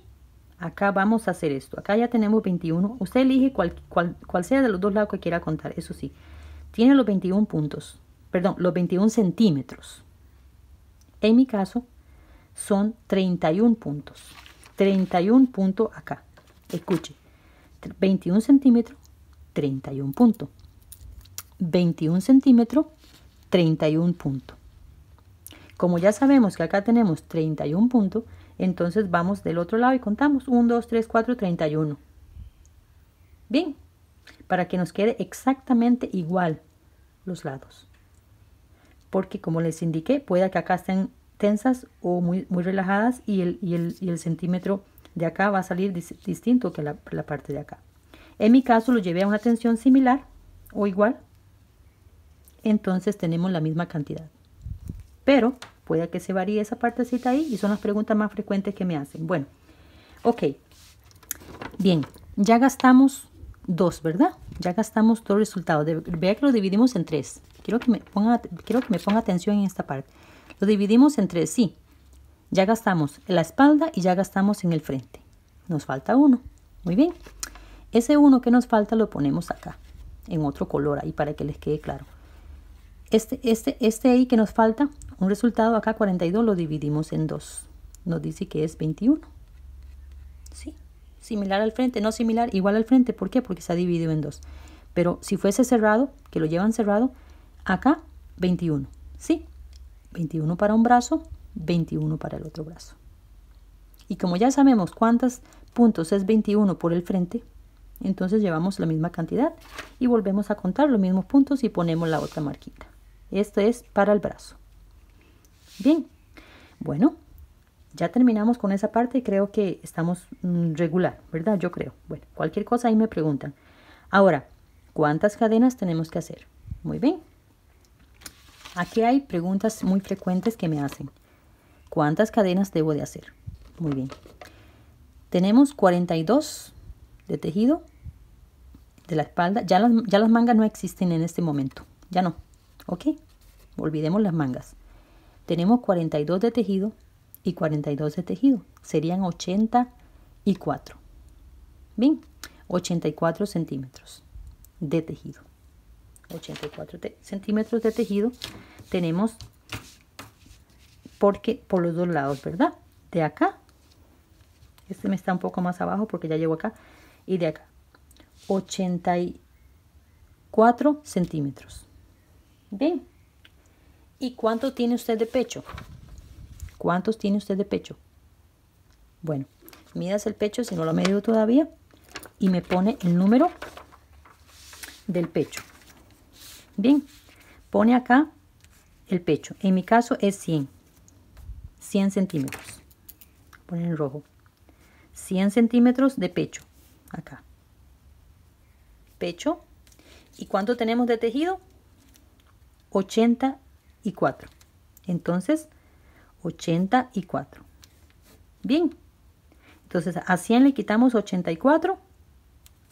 acá vamos a hacer esto. Acá ya tenemos veintiuno, usted elige cual, cual, cual sea de los dos lados que quiera contar, eso sí. Tiene los veintiuno puntos, perdón, los veintiuno centímetros. En mi caso son treinta y uno puntos, treinta y uno puntos acá. Escuche, veintiuno centímetros, treinta y uno puntos, veintiuno centímetros, treinta y uno puntos. Como ya sabemos que acá tenemos treinta y uno puntos, entonces vamos del otro lado y contamos uno, dos, tres, cuatro, treinta y uno. Bien, para que nos quede exactamente igual los lados. Porque como les indiqué, pueda que acá estén tensas o muy, muy relajadas y el, y, el, y el centímetro de acá va a salir dis, distinto que la, la parte de acá. En mi caso lo llevé a una tensión similar o igual. Entonces tenemos la misma cantidad. Pero puede que se varíe esa partecita ahí y son las preguntas más frecuentes que me hacen. Bueno, ok. Bien, ya gastamos dos, ¿verdad? Ya gastamos dos resultados. De, vea que lo dividimos en tres. Quiero que me ponga, quiero que me ponga atención en esta parte. Lo dividimos en tres, sí. Ya gastamos en la espalda y ya gastamos en el frente. Nos falta uno. Muy bien. Ese uno que nos falta lo ponemos acá, en otro color ahí para que les quede claro. Este, este, este ahí que nos falta, un resultado acá, cuarenta y dos, lo dividimos en dos. Nos dice que es veintiuno. ¿Sí? Similar al frente, no similar, igual al frente. ¿Por qué? Porque se ha dividido en dos. Pero si fuese cerrado, que lo llevan cerrado, acá veintiuno. ¿Sí? veintiuno para un brazo, veintiuno para el otro brazo. Y como ya sabemos cuántos puntos es veintiuno por el frente, entonces llevamos la misma cantidad y volvemos a contar los mismos puntos y ponemos la otra marquita. Esto es para el brazo. Bien, bueno, ya terminamos con esa parte. Creo que estamos regular, ¿verdad? Yo creo. Bueno, cualquier cosa ahí me preguntan. Ahora, ¿cuántas cadenas tenemos que hacer? Muy bien. Aquí hay preguntas muy frecuentes que me hacen. ¿Cuántas cadenas debo de hacer? Muy bien. Tenemos cuarenta y dos de tejido de la espalda. Ya las, ya las mangas no existen en este momento, ya no, ok, olvidemos las mangas. Tenemos cuarenta y dos de tejido y cuarenta y dos de tejido, serían ochenta y cuatro. Bien, ochenta y cuatro centímetros de tejido, ochenta y cuatro te centímetros de tejido tenemos, porque por los dos lados, ¿verdad? De acá, este me está un poco más abajo porque ya llevo acá, y de acá, ochenta y cuatro centímetros. Bien. ¿Y cuánto tiene usted de pecho? ¿Cuántos tiene usted de pecho? Bueno, midas el pecho, si no lo ha medido todavía, y me pone el número del pecho. Bien, pone acá el pecho. En mi caso es cien. cien centímetros. Ponen en rojo. cien centímetros de pecho. Acá. Pecho. ¿Y cuánto tenemos de tejido? ochenta y cuatro. Entonces, ochenta y cuatro. Bien. Entonces, a cien le quitamos ochenta y cuatro.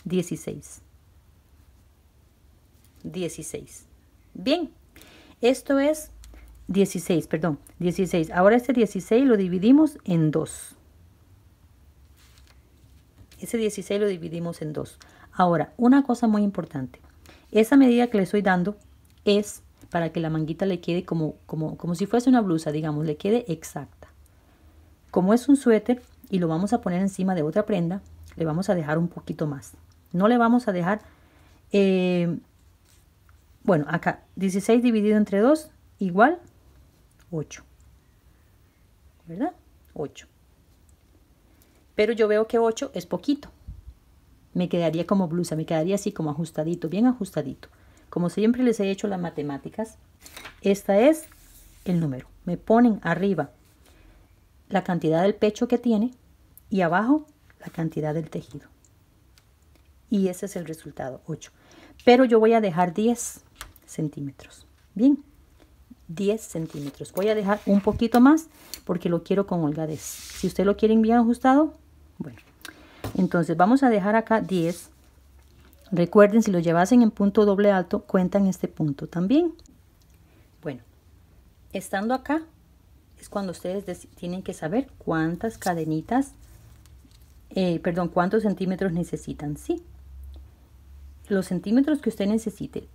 dieciséis. dieciséis. Bien. Esto es dieciséis, perdón. dieciséis. Ahora este dieciséis lo dividimos en dos. Ese dieciséis lo dividimos en dos. Ahora, una cosa muy importante. Esa medida que le estoy dando es para que la manguita le quede como, como, como si fuese una blusa, digamos, le quede exacta. Como es un suéter y lo vamos a poner encima de otra prenda, le vamos a dejar un poquito más. No le vamos a dejar, eh, bueno, acá, dieciséis dividido entre dos, igual ocho. ¿Verdad? ocho. Pero yo veo que ocho es poquito. Me quedaría como blusa, me quedaría así como ajustadito, bien ajustadito. Como siempre les he hecho las matemáticas, esta es el número. Me ponen arriba la cantidad del pecho que tiene y abajo la cantidad del tejido. Y ese es el resultado, ocho. Pero yo voy a dejar diez centímetros. Bien, diez centímetros. Voy a dejar un poquito más porque lo quiero con holgadez. Si usted lo quiere bien ajustado, bueno, entonces vamos a dejar acá diez. Recuerden, si lo llevasen en punto doble alto, cuentan este punto también. Bueno, estando acá es cuando ustedes tienen que saber cuántas cadenitas, eh, perdón, cuántos centímetros necesitan, ¿sí? Los centímetros que usted necesite,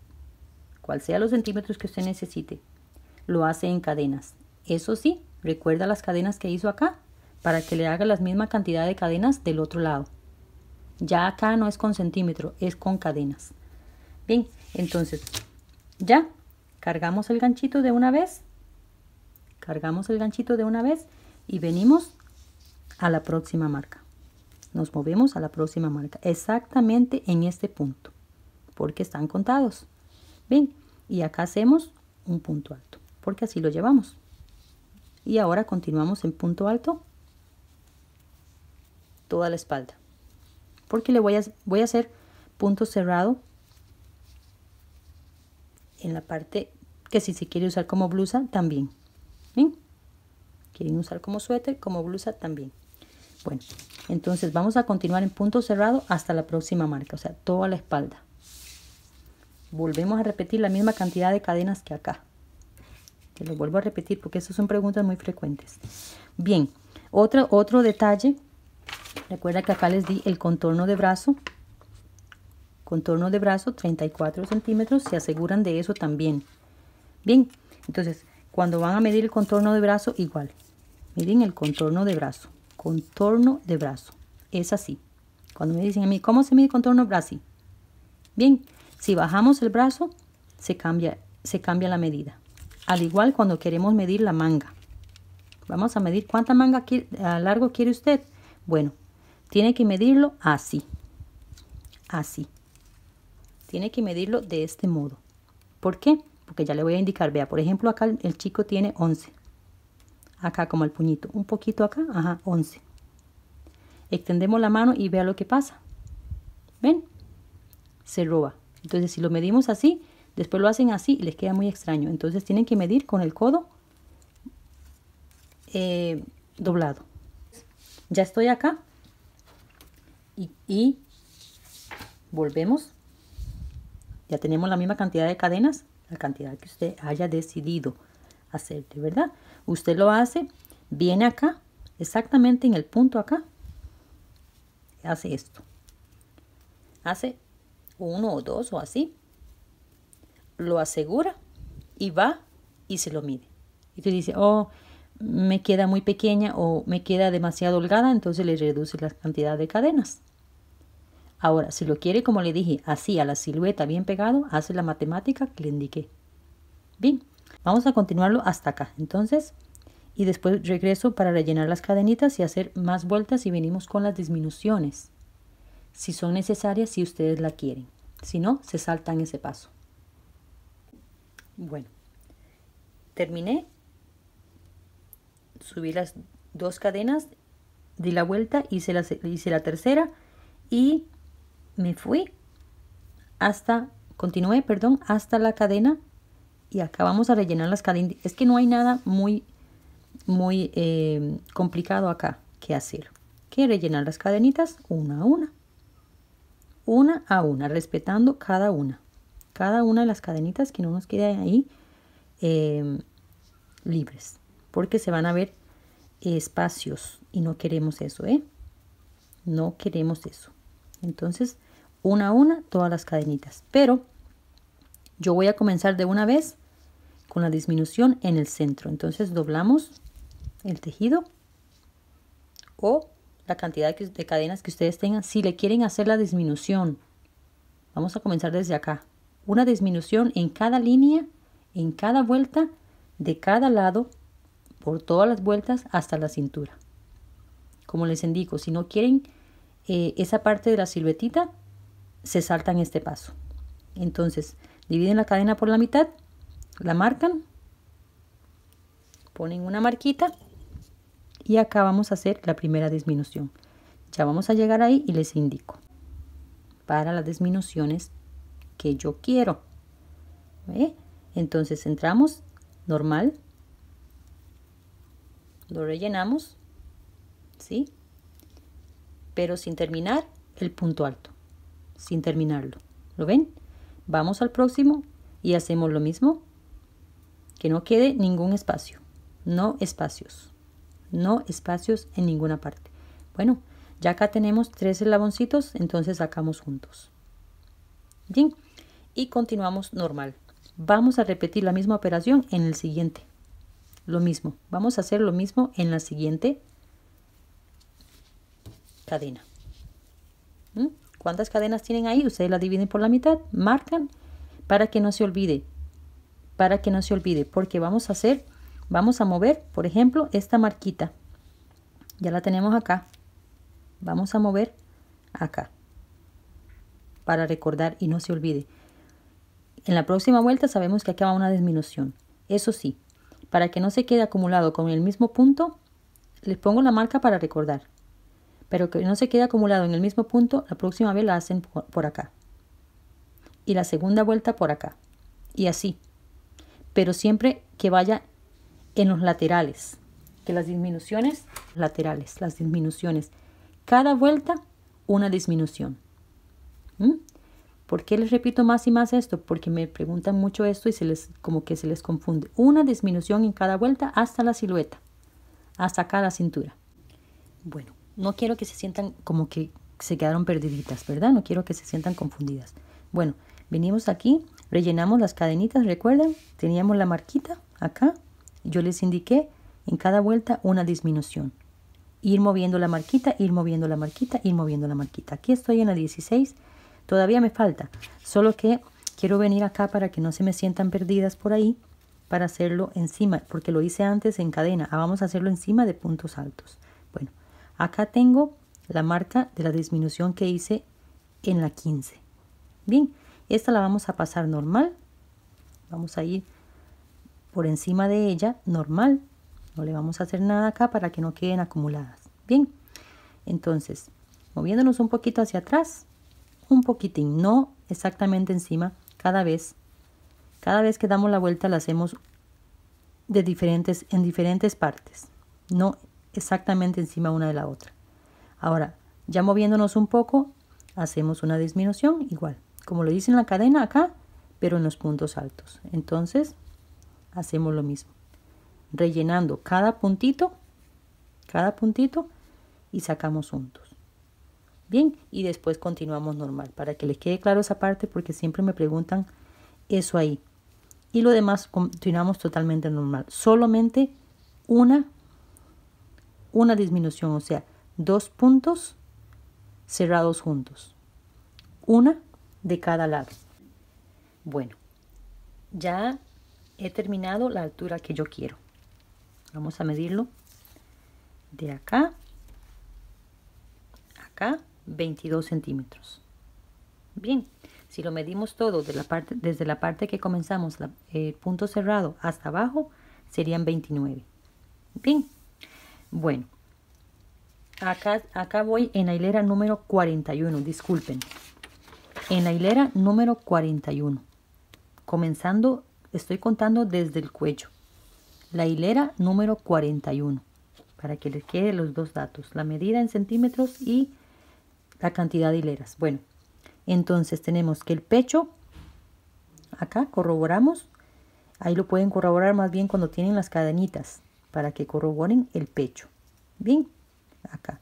cual sea los centímetros que usted necesite, lo hace en cadenas. Eso sí, recuerda las cadenas que hizo acá, para que le haga la misma cantidad de cadenas del otro lado. Ya acá no es con centímetro, es con cadenas. Bien, entonces ya cargamos el ganchito de una vez, cargamos el ganchito de una vez y venimos a la próxima marca. Nos movemos a la próxima marca, exactamente en este punto, porque están contados. Bien, y acá hacemos un punto alto, porque así lo llevamos. Y ahora continuamos en punto alto toda la espalda, porque le voy a, voy a hacer punto cerrado en la parte que si se quiere usar como blusa también. ¿Bien? Quieren usar como suéter, como blusa también. Bueno, entonces vamos a continuar en punto cerrado hasta la próxima marca, o sea, toda la espalda. Volvemos a repetir la misma cantidad de cadenas que acá. Te lo vuelvo a repetir porque esas son preguntas muy frecuentes. Bien, otro, otro detalle Recuerda que acá les di el contorno de brazo, contorno de brazo treinta y cuatro centímetros, se aseguran de eso también. Bien, entonces cuando van a medir el contorno de brazo, igual, miren el contorno de brazo, contorno de brazo, es así. Cuando me dicen a mí, ¿cómo se mide el contorno de brazo? Bien, si bajamos el brazo, se cambia, se cambia la medida. Al igual cuando queremos medir la manga. Vamos a medir cuánta manga quiere, a largo quiere usted. Bueno, tiene que medirlo así, así. Tiene que medirlo de este modo. ¿Por qué? Porque ya le voy a indicar, vea, por ejemplo, acá el chico tiene once. Acá como el puñito, un poquito acá, ajá, once. Extendemos la mano y vea lo que pasa. ¿Ven? Se roba. Entonces, si lo medimos así, después lo hacen así y les queda muy extraño. Entonces, tienen que medir con el codo eh, doblado. Ya estoy acá. Y, y volvemos. Ya tenemos la misma cantidad de cadenas, la cantidad que usted haya decidido hacer, de verdad. Usted lo hace, viene acá, exactamente en el punto acá. Hace esto. Hace uno o dos o así. Lo asegura y va y se lo mide. Y usted dice, oh, me queda muy pequeña o me queda demasiado holgada, entonces le reduce la cantidad de cadenas. Ahora, si lo quiere, como le dije, así a la silueta bien pegado, hace la matemática que le indiqué. Bien, vamos a continuarlo hasta acá. Entonces, y después regreso para rellenar las cadenitas y hacer más vueltas y venimos con las disminuciones. Si son necesarias, si ustedes la quieren. Si no, se saltan ese paso. Bueno, terminé. Subí las dos cadenas, di la vuelta, hice la, hice la tercera y me fui hasta, continué, perdón, hasta la cadena y acá vamos a rellenar las cadenas. Es que no hay nada muy, muy eh, complicado acá que hacer. Que rellenar las cadenitas una a una. Una a una, respetando cada una. Cada una de las cadenitas que no nos queden ahí eh, libres. Porque se van a ver espacios y no queremos eso, ¿eh? No queremos eso. Entonces, una a una todas las cadenitas. Pero yo voy a comenzar de una vez con la disminución en el centro. Entonces doblamos el tejido o la cantidad de cadenas que ustedes tengan. Si le quieren hacer la disminución, vamos a comenzar desde acá. Una disminución en cada línea, en cada vuelta, de cada lado, por todas las vueltas hasta la cintura. Como les indico, si no quieren eh, esa parte de la siluetita, se saltan este paso. Entonces, dividen la cadena por la mitad, la marcan, ponen una marquita y acá vamos a hacer la primera disminución. Ya vamos a llegar ahí y les indico para las disminuciones que yo quiero. ¿Ve? Entonces entramos normal, lo rellenamos, ¿sí? Pero sin terminar el punto alto, sin terminarlo. ¿Lo ven? Vamos al próximo y hacemos lo mismo, que no quede ningún espacio, no espacios, no espacios en ninguna parte. Bueno, ya acá tenemos tres eslaboncitos, entonces sacamos juntos. Bien, y continuamos normal. Vamos a repetir la misma operación en el siguiente, lo mismo, vamos a hacer lo mismo en la siguiente cadena. ¿Mm? ¿Cuántas cadenas tienen ahí? Ustedes las dividen por la mitad, marcan para que no se olvide, para que no se olvide, porque vamos a hacer, vamos a mover, por ejemplo, esta marquita, ya la tenemos acá, vamos a mover acá, para recordar y no se olvide. En la próxima vuelta sabemos que acá va una disminución, eso sí, para que no se quede acumulado con el mismo punto, les pongo la marca para recordar. Pero que no se quede acumulado en el mismo punto, la próxima vez la hacen por acá. Y la segunda vuelta por acá. Y así. Pero siempre que vaya en los laterales. Que las disminuciones laterales, las disminuciones. Cada vuelta una disminución. ¿Mm? ¿Por qué les repito más y más esto? Porque me preguntan mucho esto y se les, como que se les confunde. Una disminución en cada vuelta hasta la silueta. Hasta acá la cintura. Bueno. no quiero que se sientan como que se quedaron perdiditas, ¿verdad? No quiero que se sientan confundidas. Bueno, venimos aquí, rellenamos las cadenitas, recuerden, teníamos la marquita acá, yo les indiqué en cada vuelta una disminución. Ir moviendo la marquita, ir moviendo la marquita, ir moviendo la marquita. Aquí estoy en la dieciséis, todavía me falta, solo que quiero venir acá para que no se me sientan perdidas por ahí, para hacerlo encima, porque lo hice antes en cadena, ah, vamos a hacerlo encima de puntos altos. Bueno, acá tengo la marca de la disminución que hice en la quince. Bien, esta la vamos a pasar normal, vamos a ir por encima de ella normal, no le vamos a hacer nada acá para que no queden acumuladas. Bien, entonces moviéndonos un poquito hacia atrás, un poquitín, no exactamente encima, cada vez cada vez que damos la vuelta la hacemos de diferentes en diferentes partes, no exactamente encima una de la otra. Ahora ya moviéndonos un poco hacemos una disminución igual como lo hice en la cadena acá, pero en los puntos altos. Entonces hacemos lo mismo, rellenando cada puntito, cada puntito, y sacamos juntos. Bien, y después continuamos normal, para que les quede claro esa parte, porque siempre me preguntan eso ahí. Y lo demás continuamos totalmente normal, solamente una una disminución, o sea, dos puntos cerrados juntos, una de cada lado. Bueno, ya he terminado la altura que yo quiero. Vamos a medirlo de acá a acá, veintidós centímetros. Bien, si lo medimos todo de la parte, desde la parte que comenzamos la, el punto cerrado hasta abajo, serían veintinueve. Bien, bueno, acá, acá voy en la hilera número cuarenta y uno, disculpen, en la hilera número cuarenta y uno, comenzando, estoy contando desde el cuello, la hilera número cuarenta y uno, para que les quede los dos datos, la medida en centímetros y la cantidad de hileras. Bueno, entonces tenemos que el pecho, acá corroboramos, ahí lo pueden corroborar más bien cuando tienen las cadenitas, para que corroboren el pecho. Bien, acá.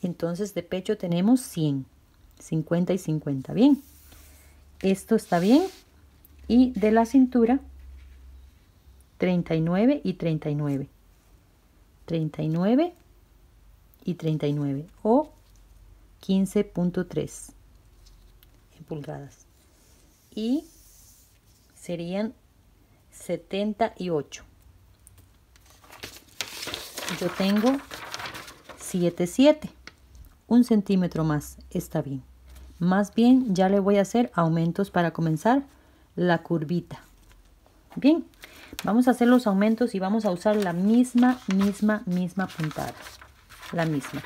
Entonces de pecho tenemos cien, cincuenta y cincuenta, bien. Esto está bien. Y de la cintura, treinta y nueve y treinta y nueve, treinta y nueve y treinta y nueve, o quince punto tres en pulgadas, y serían setenta y ocho. Yo tengo setenta y siete, un centímetro más, está bien. Más bien ya le voy a hacer aumentos para comenzar la curvita. Bien, vamos a hacer los aumentos y vamos a usar la misma misma misma puntada, la misma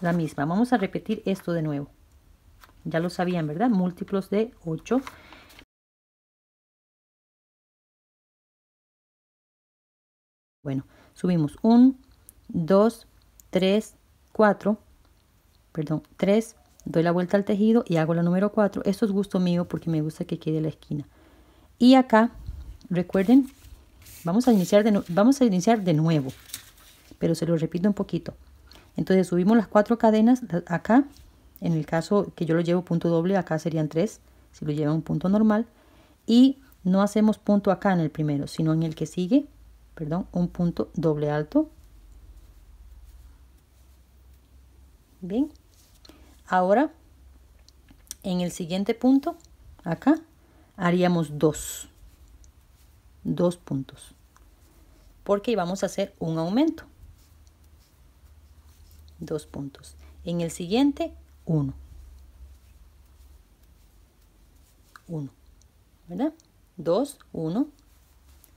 la misma vamos a repetir esto de nuevo, ya lo sabían, ¿verdad? Múltiplos de ocho, bueno, subimos uno, dos, tres, cuatro, perdón, tres, doy la vuelta al tejido y hago la número cuatro. Esto es gusto mío porque me gusta que quede la esquina. Y acá, recuerden, vamos a iniciar de, no, vamos a iniciar de nuevo, pero se lo repito un poquito. Entonces subimos las cuatro cadenas acá, en el caso que yo lo llevo punto doble, acá serían tres, si lo lleva un punto normal, y no hacemos punto acá en el primero, sino en el que sigue, perdón, un punto doble alto. Bien. Ahora, en el siguiente punto, acá, haríamos dos, dos puntos, porque vamos a hacer un aumento, dos puntos. En el siguiente, uno, uno, ¿verdad? Dos, uno,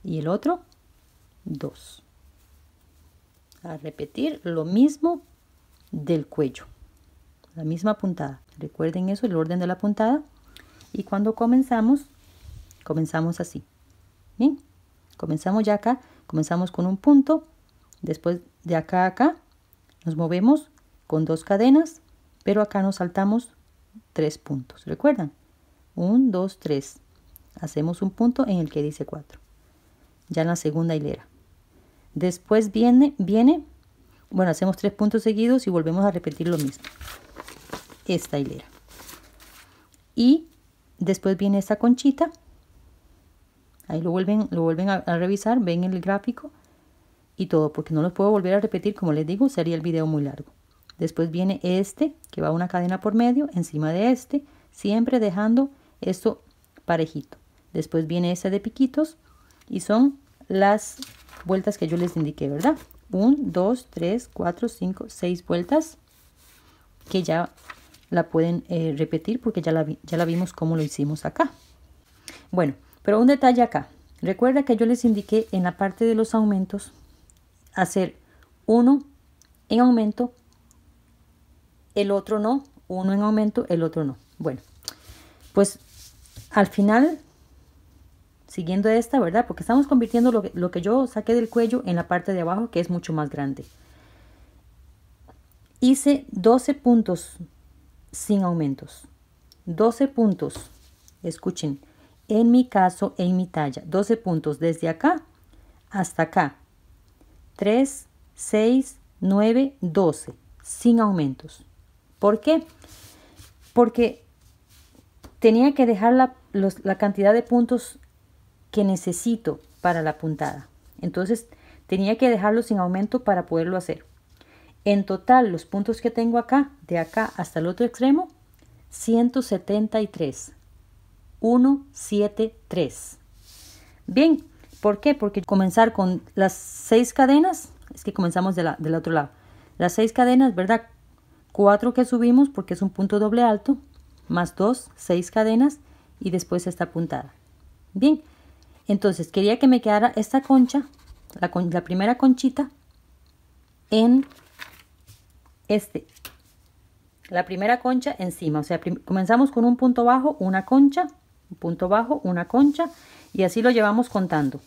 y el otro, dos. A repetir lo mismo del cuello. La misma puntada, recuerden eso, el orden de la puntada. Y cuando comenzamos, comenzamos así. Bien, comenzamos ya acá, comenzamos con un punto, después de acá a acá nos movemos con dos cadenas, pero acá nos saltamos tres puntos, recuerdan, uno, dos, tres, hacemos un punto en el que dice cuatro, ya en la segunda hilera. Después viene viene bueno, hacemos tres puntos seguidos y volvemos a repetir lo mismo, esta hilera, y después viene esta conchita. Ahí lo vuelven lo vuelven a, a revisar, ven el gráfico y todo, porque no los puedo volver a repetir, como les digo, sería el video muy largo. Después viene este, que va una cadena por medio encima de este, siempre dejando esto parejito. Después viene este de piquitos y son las vueltas que yo les indiqué, ¿verdad? uno, dos, tres, cuatro, cinco, seis vueltas que ya la pueden eh, repetir, porque ya la, vi, ya la vimos como lo hicimos acá. Bueno, pero un detalle acá. Recuerda que yo les indiqué en la parte de los aumentos hacer uno en aumento, el otro no, uno en aumento, el otro no. Bueno, pues al final, siguiendo esta, ¿verdad? Porque estamos convirtiendo lo que, lo que yo saqué del cuello en la parte de abajo, que es mucho más grande. Hice doce puntos sin aumentos. doce puntos, escuchen, en mi caso, en mi talla, doce puntos desde acá hasta acá. tres, seis, nueve, doce, sin aumentos. ¿Por qué? Porque tenía que dejar la, los, la cantidad de puntos que necesito para la puntada. Entonces tenía que dejarlo sin aumento para poderlo hacer. En total, los puntos que tengo acá, de acá hasta el otro extremo, ciento setenta y tres. ciento setenta y tres. Bien, ¿por qué? Porque comenzar con las seis cadenas, es que comenzamos de la, del otro lado. Las seis cadenas, ¿verdad? cuatro que subimos porque es un punto doble alto, más dos, seis cadenas y después esta puntada. Bien, entonces quería que me quedara esta concha, la, con, la primera conchita, en este, la primera concha encima. O sea, comenzamos con un punto bajo, una concha, un punto bajo, una concha, y así lo llevamos contando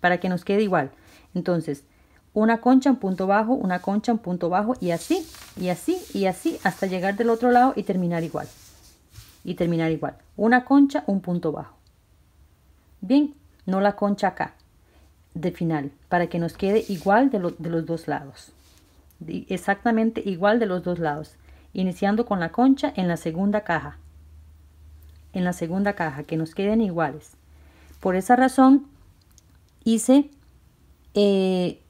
para que nos quede igual. Entonces, una concha, un punto bajo, una concha, un punto bajo, y así, y así, y así, hasta llegar del otro lado y terminar igual. Y terminar igual. Una concha, un punto bajo. Bien, no la concha acá, de final, para que nos quede igual de, lo, de los dos lados. Exactamente igual de los dos lados. Iniciando con la concha en la segunda caja. En la segunda caja, que nos queden iguales. Por esa razón, hice... Eh,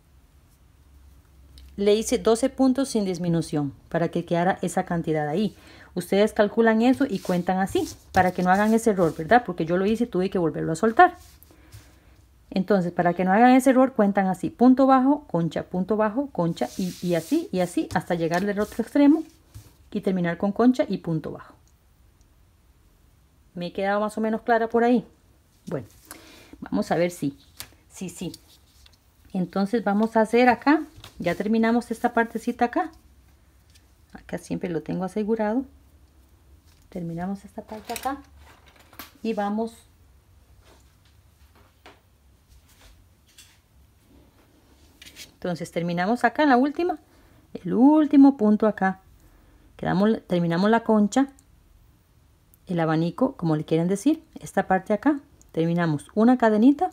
le hice doce puntos sin disminución para que quedara esa cantidad ahí. Ustedes calculan eso y cuentan así para que no hagan ese error, ¿verdad? Porque yo lo hice y tuve que volverlo a soltar. Entonces, para que no hagan ese error, cuentan así. Punto bajo, concha, punto bajo, concha y, y así, y así hasta llegar al otro extremo y terminar con concha y punto bajo. ¿Me he quedado más o menos clara por ahí? Bueno, vamos a ver si, sí, sí. Entonces vamos a hacer acá. Ya terminamos esta partecita acá. Acá siempre lo tengo asegurado. Terminamos esta parte acá. Y vamos. Entonces terminamos acá en la última. El último punto acá. Quedamos, terminamos la concha. El abanico, como le quieren decir. Esta parte acá. Terminamos una cadenita.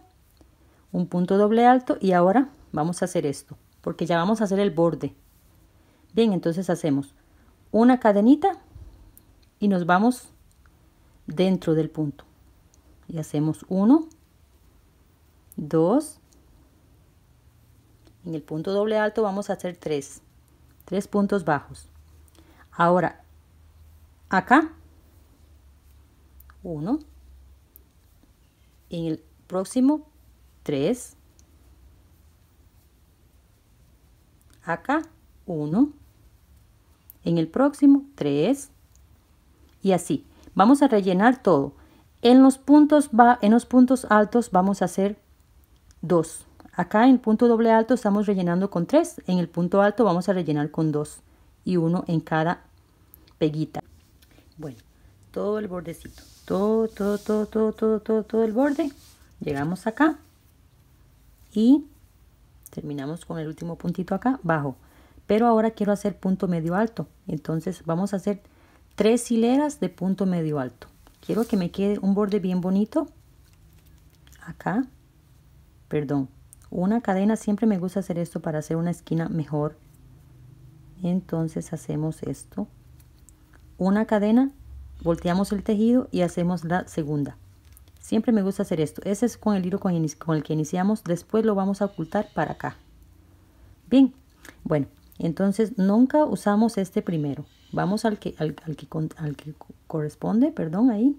Un punto doble alto. Y ahora vamos a hacer esto, porque ya vamos a hacer el borde. Bien, entonces hacemos una cadenita y nos vamos dentro del punto. Y hacemos uno, dos, en el punto doble alto vamos a hacer tres, tres puntos bajos. Ahora, acá, uno, en el próximo, tres, acá uno, en el próximo tres, y así vamos a rellenar todo. En los puntos va en los puntos altos vamos a hacer dos. Acá en el punto doble alto estamos rellenando con tres, en el punto alto vamos a rellenar con dos y uno en cada peguita. Bueno, todo el bordecito, todo todo todo todo todo todo, todo el borde. Llegamos acá y terminamos con el último puntito acá bajo, pero ahora quiero hacer punto medio alto. Entonces vamos a hacer tres hileras de punto medio alto. Quiero que me quede un borde bien bonito acá, perdón, una cadena. Siempre me gusta hacer esto para hacer una esquina mejor Entonces hacemos esto, una cadena, volteamos el tejido y hacemos la segunda. Siempre me gusta hacer esto. Ese es con el hilo con el que iniciamos, después lo vamos a ocultar para acá. Bien, bueno, entonces nunca usamos este primero, vamos al que al, al que al que corresponde, perdón, ahí,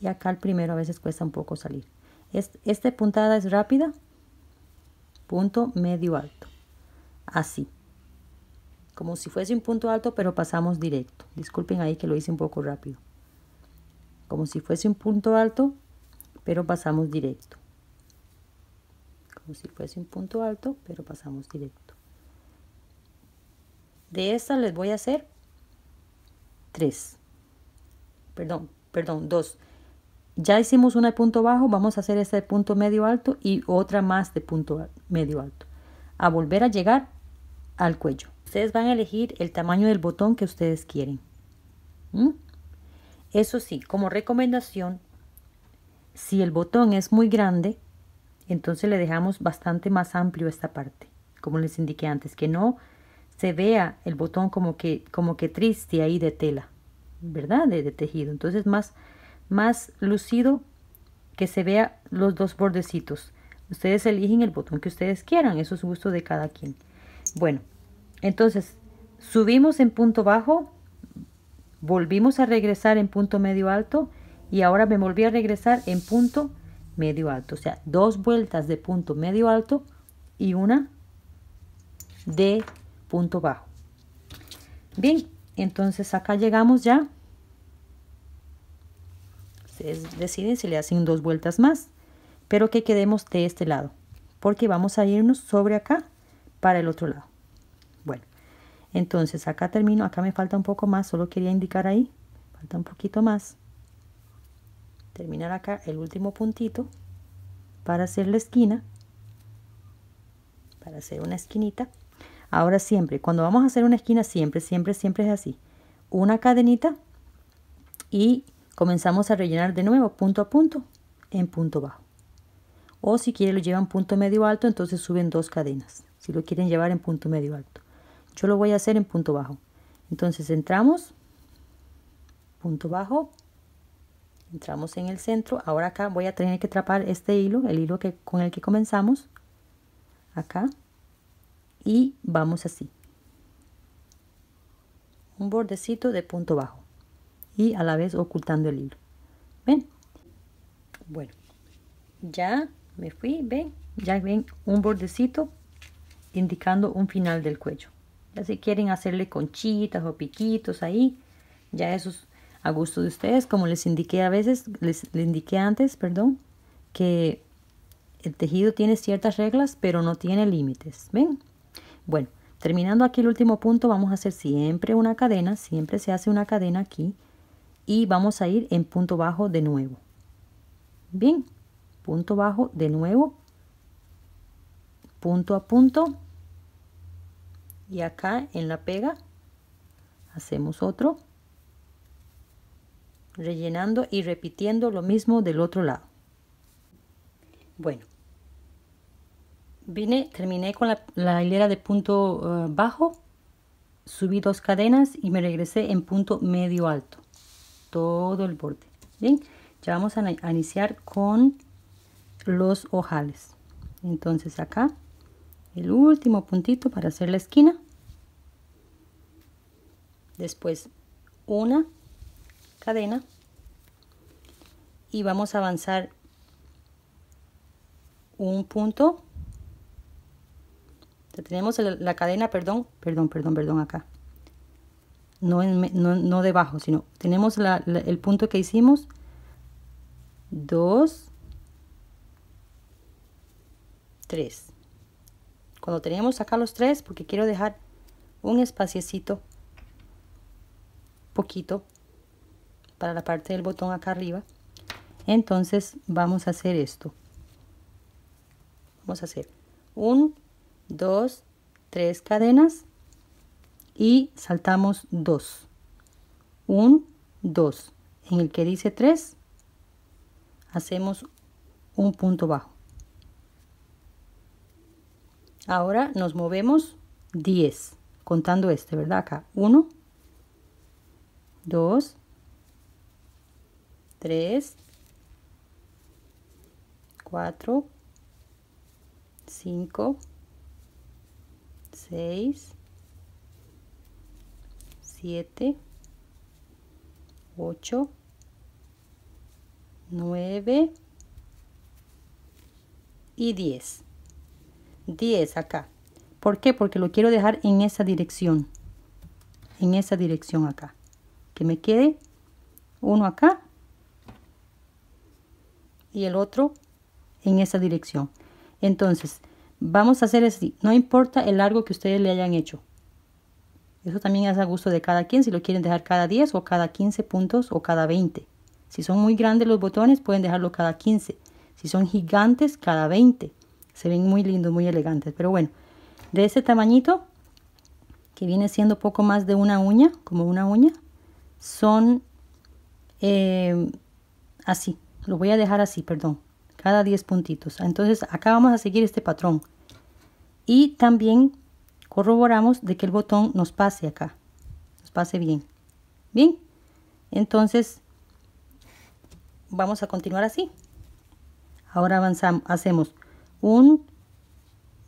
y acá el primero a veces cuesta un poco salir. Este, esta puntada es rápida, punto medio alto, así como si fuese un punto alto, pero pasamos directo. Disculpen ahí que lo hice un poco rápido, como si fuese un punto alto, pero pasamos directo, como si fuese un punto alto, pero pasamos directo. De estas les voy a hacer tres, perdón, perdón, dos. Ya hicimos una de punto bajo, vamos a hacer esta de punto medio alto y otra más de punto medio alto. A volver a llegar al cuello. Ustedes van a elegir el tamaño del botón que ustedes quieren. ¿Mm? Eso sí, como recomendación, si el botón es muy grande, entonces le dejamos bastante más amplio esta parte, como les indiqué antes, que no se vea el botón como que como que triste ahí de tela, ¿verdad? De, de tejido. Entonces más, más lucido, que se vea los dos bordecitos. Ustedes eligen el botón que ustedes quieran, eso es gusto de cada quien. Bueno, entonces subimos en punto bajo, volvimos a regresar en punto medio alto y ahora me volví a regresar en punto medio alto. O sea, dos vueltas de punto medio alto y una de punto bajo. Bien, entonces acá llegamos ya. Ustedes deciden si le hacen dos vueltas más, pero que quedemos de este lado, porque vamos a irnos sobre acá para el otro lado. Bueno, entonces acá termino, acá me falta un poco más, solo quería indicar ahí, falta un poquito más. Terminar acá el último puntito para hacer la esquina, para hacer una esquinita. Ahora siempre, cuando vamos a hacer una esquina, siempre, siempre, siempre es así. Una cadenita y comenzamos a rellenar de nuevo punto a punto en punto bajo. O si quieren lo llevan punto medio alto, entonces suben dos cadenas. Si lo quieren llevar en punto medio alto. Yo lo voy a hacer en punto bajo. Entonces entramos, punto bajo, entramos en el centro. Ahora acá voy a tener que atrapar este hilo, el hilo que, con el que comenzamos. Acá. Y vamos así, un bordecito de punto bajo y a la vez ocultando el hilo. Ven, bueno, ya me fui, ven, ya ven un bordecito indicando un final del cuello. Ya si quieren hacerle conchitas o piquitos ahí, ya eso es a gusto de ustedes. Como les indiqué a veces, les, les indiqué antes, perdón, que el tejido tiene ciertas reglas, pero no tiene límites, ven. Bueno, terminando aquí el último punto, vamos a hacer siempre una cadena, siempre se hace una cadena aquí y vamos a ir en punto bajo de nuevo. Bien, punto bajo de nuevo, punto a punto y acá en la pega hacemos otro, rellenando y repitiendo lo mismo del otro lado. Bueno. Vine, terminé con la, la hilera de punto uh, bajo, subí dos cadenas y me regresé en punto medio alto, todo el borde. Bien, ya vamos a, a iniciar con los ojales. Entonces acá, el último puntito para hacer la esquina. Después una cadena y vamos a avanzar un punto. Tenemos la, la cadena, perdón, perdón, perdón, perdón, acá. No, en, no, no debajo, sino tenemos la, la, el punto que hicimos. Dos. Tres. Cuando tenemos acá los tres, porque quiero dejar un espaciecito, poquito, para la parte del botón acá arriba. Entonces vamos a hacer esto. Vamos a hacer un... dos, tres cadenas y saltamos dos, un, dos, en el que dice tres hacemos un punto bajo. Ahora nos movemos diez contando este, ¿verdad? Acá, uno, dos, tres, cuatro, cinco, seis, siete, ocho, nueve y diez. diez acá. ¿Por qué? Porque lo quiero dejar en esa dirección. En esa dirección acá. Que me quede uno acá y el otro en esa dirección. Entonces, vamos a hacer así. No importa el largo que ustedes le hayan hecho. Eso también es a gusto de cada quien. Si lo quieren dejar cada diez o cada quince puntos o cada veinte. Si son muy grandes los botones, pueden dejarlo cada quince. Si son gigantes, cada veinte. Se ven muy lindos, muy elegantes. Pero bueno, de ese tamañito, que viene siendo poco más de una uña, como una uña, son eh, así. Lo voy a dejar así, perdón. Cada diez puntitos. Entonces, acá vamos a seguir este patrón. Y también corroboramos de que el botón nos pase acá. Nos pase bien. Bien. Entonces, vamos a continuar así. Ahora avanzamos. Hacemos uno,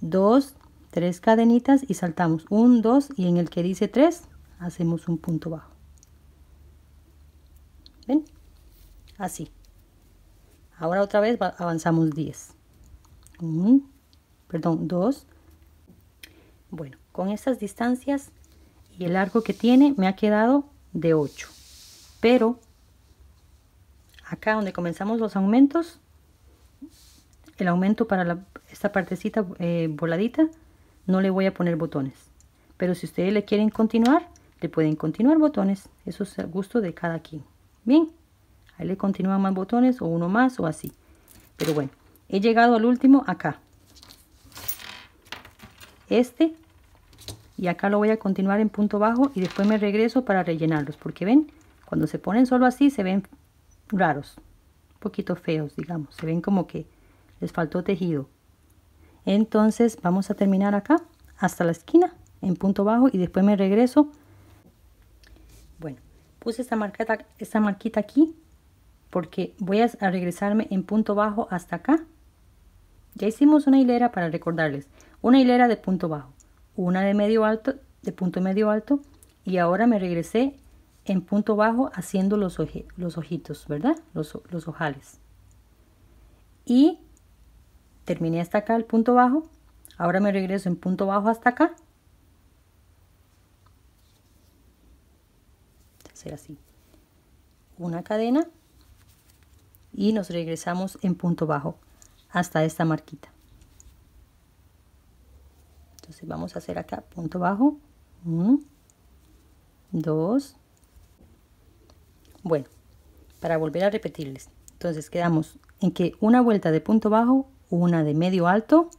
dos, tres cadenitas y saltamos uno, dos y en el que dice tres hacemos un punto bajo. ¿Ven? Así. Ahora otra vez avanzamos diez. uno, perdón, dos. Bueno, con estas distancias y el largo que tiene me ha quedado de ocho. Pero acá donde comenzamos los aumentos, el aumento para la, esta partecita eh, voladita, no le voy a poner botones. Pero si ustedes le quieren continuar, le pueden continuar botones. Eso es a gusto de cada quien. Bien, ahí le continúan más botones o uno más o así. Pero bueno, he llegado al último acá. Este, y acá lo voy a continuar en punto bajo y después me regreso para rellenarlos. Porque ven, cuando se ponen solo así se ven raros, un poquito feos, digamos. Se ven como que les faltó tejido. Entonces vamos a terminar acá hasta la esquina en punto bajo y después me regreso. Bueno, puse esta marquita, esta marquita aquí porque voy a regresarme en punto bajo hasta acá. Ya hicimos una hilera para recordarles, una hilera de punto bajo, una de medio alto, de punto medio alto, y ahora me regresé en punto bajo haciendo los, oje, los ojitos, ¿verdad? Los, los ojales. Y terminé hasta acá el punto bajo. Ahora me regreso en punto bajo hasta acá. Hacer así. Una cadena. Y nos regresamos en punto bajo hasta esta marquita. Entonces vamos a hacer acá punto bajo. Uno. Dos. Bueno, para volver a repetirles. Entonces quedamos en que una vuelta de punto bajo, una de medio alto,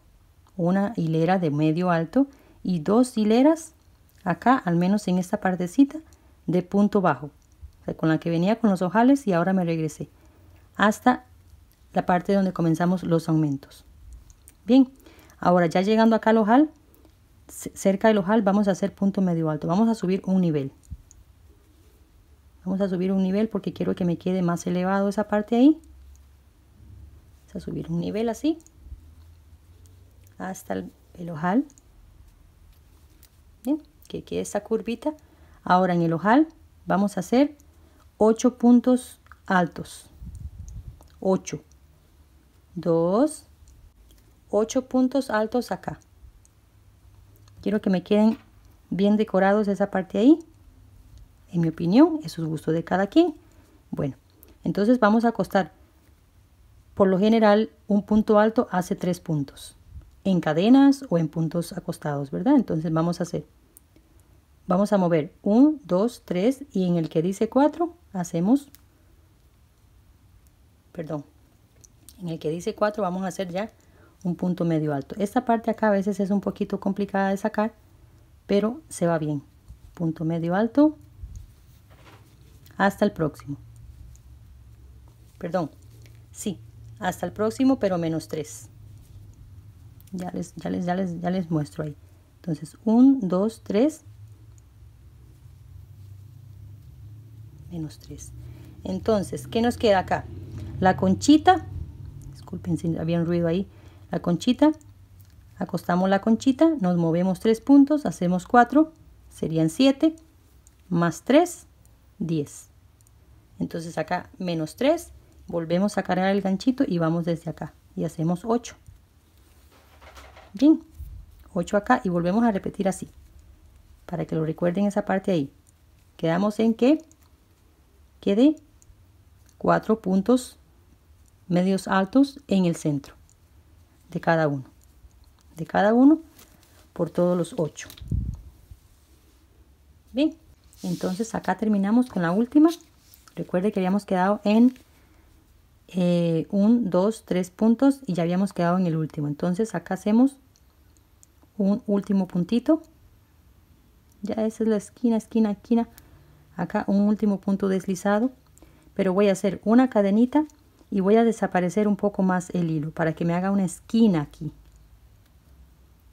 una hilera de medio alto y dos hileras acá, al menos en esta partecita, de punto bajo, o sea, con la que venía con los ojales y ahora me regresé hasta la parte donde comenzamos los aumentos. Bien, ahora ya llegando acá al ojal, cerca del ojal vamos a hacer punto medio alto, vamos a subir un nivel. Vamos a subir un nivel porque quiero que me quede más elevado esa parte ahí. A subir un nivel así hasta el, el ojal. Bien, que quede esta curvita. Ahora en el ojal vamos a hacer ocho puntos altos. Ocho, dos, ocho puntos altos acá. Quiero que me queden bien decorados esa parte ahí. En mi opinión, eso es gusto de cada quien. Bueno, entonces vamos a acostar. Por lo general, un punto alto hace tres puntos en cadenas o en puntos acostados, ¿verdad? Entonces vamos a hacer, vamos a mover uno, dos, tres y en el que dice cuatro hacemos, perdón, en el que dice cuatro vamos a hacer ya un punto medio alto. Esta parte acá a veces es un poquito complicada de sacar, pero se va bien. Punto medio alto hasta el próximo. Perdón, sí. Hasta el próximo, pero menos tres. Ya les, ya les, ya les, ya les muestro ahí. Entonces, uno, dos, tres menos tres. Entonces, ¿qué nos queda acá? La conchita, disculpen si había un ruido ahí, la conchita, acostamos la conchita, nos movemos tres puntos, hacemos cuatro, serían siete, más tres, diez. Entonces acá menos tres, volvemos a cargar el ganchito y vamos desde acá y hacemos ocho. Bien, ocho acá y volvemos a repetir así, para que lo recuerden esa parte ahí. Quedamos en que quede cuatro puntos medios altos en el centro de cada uno, de cada uno por todos los ocho. Bien, entonces acá terminamos con la última. Recuerde que habíamos quedado en eh, un, dos, tres puntos y ya habíamos quedado en el último. Entonces acá hacemos un último puntito. Ya esa es la esquina, esquina, esquina. Acá un último punto deslizado, pero voy a hacer una cadenita y voy a desaparecer un poco más el hilo para que me haga una esquina aquí.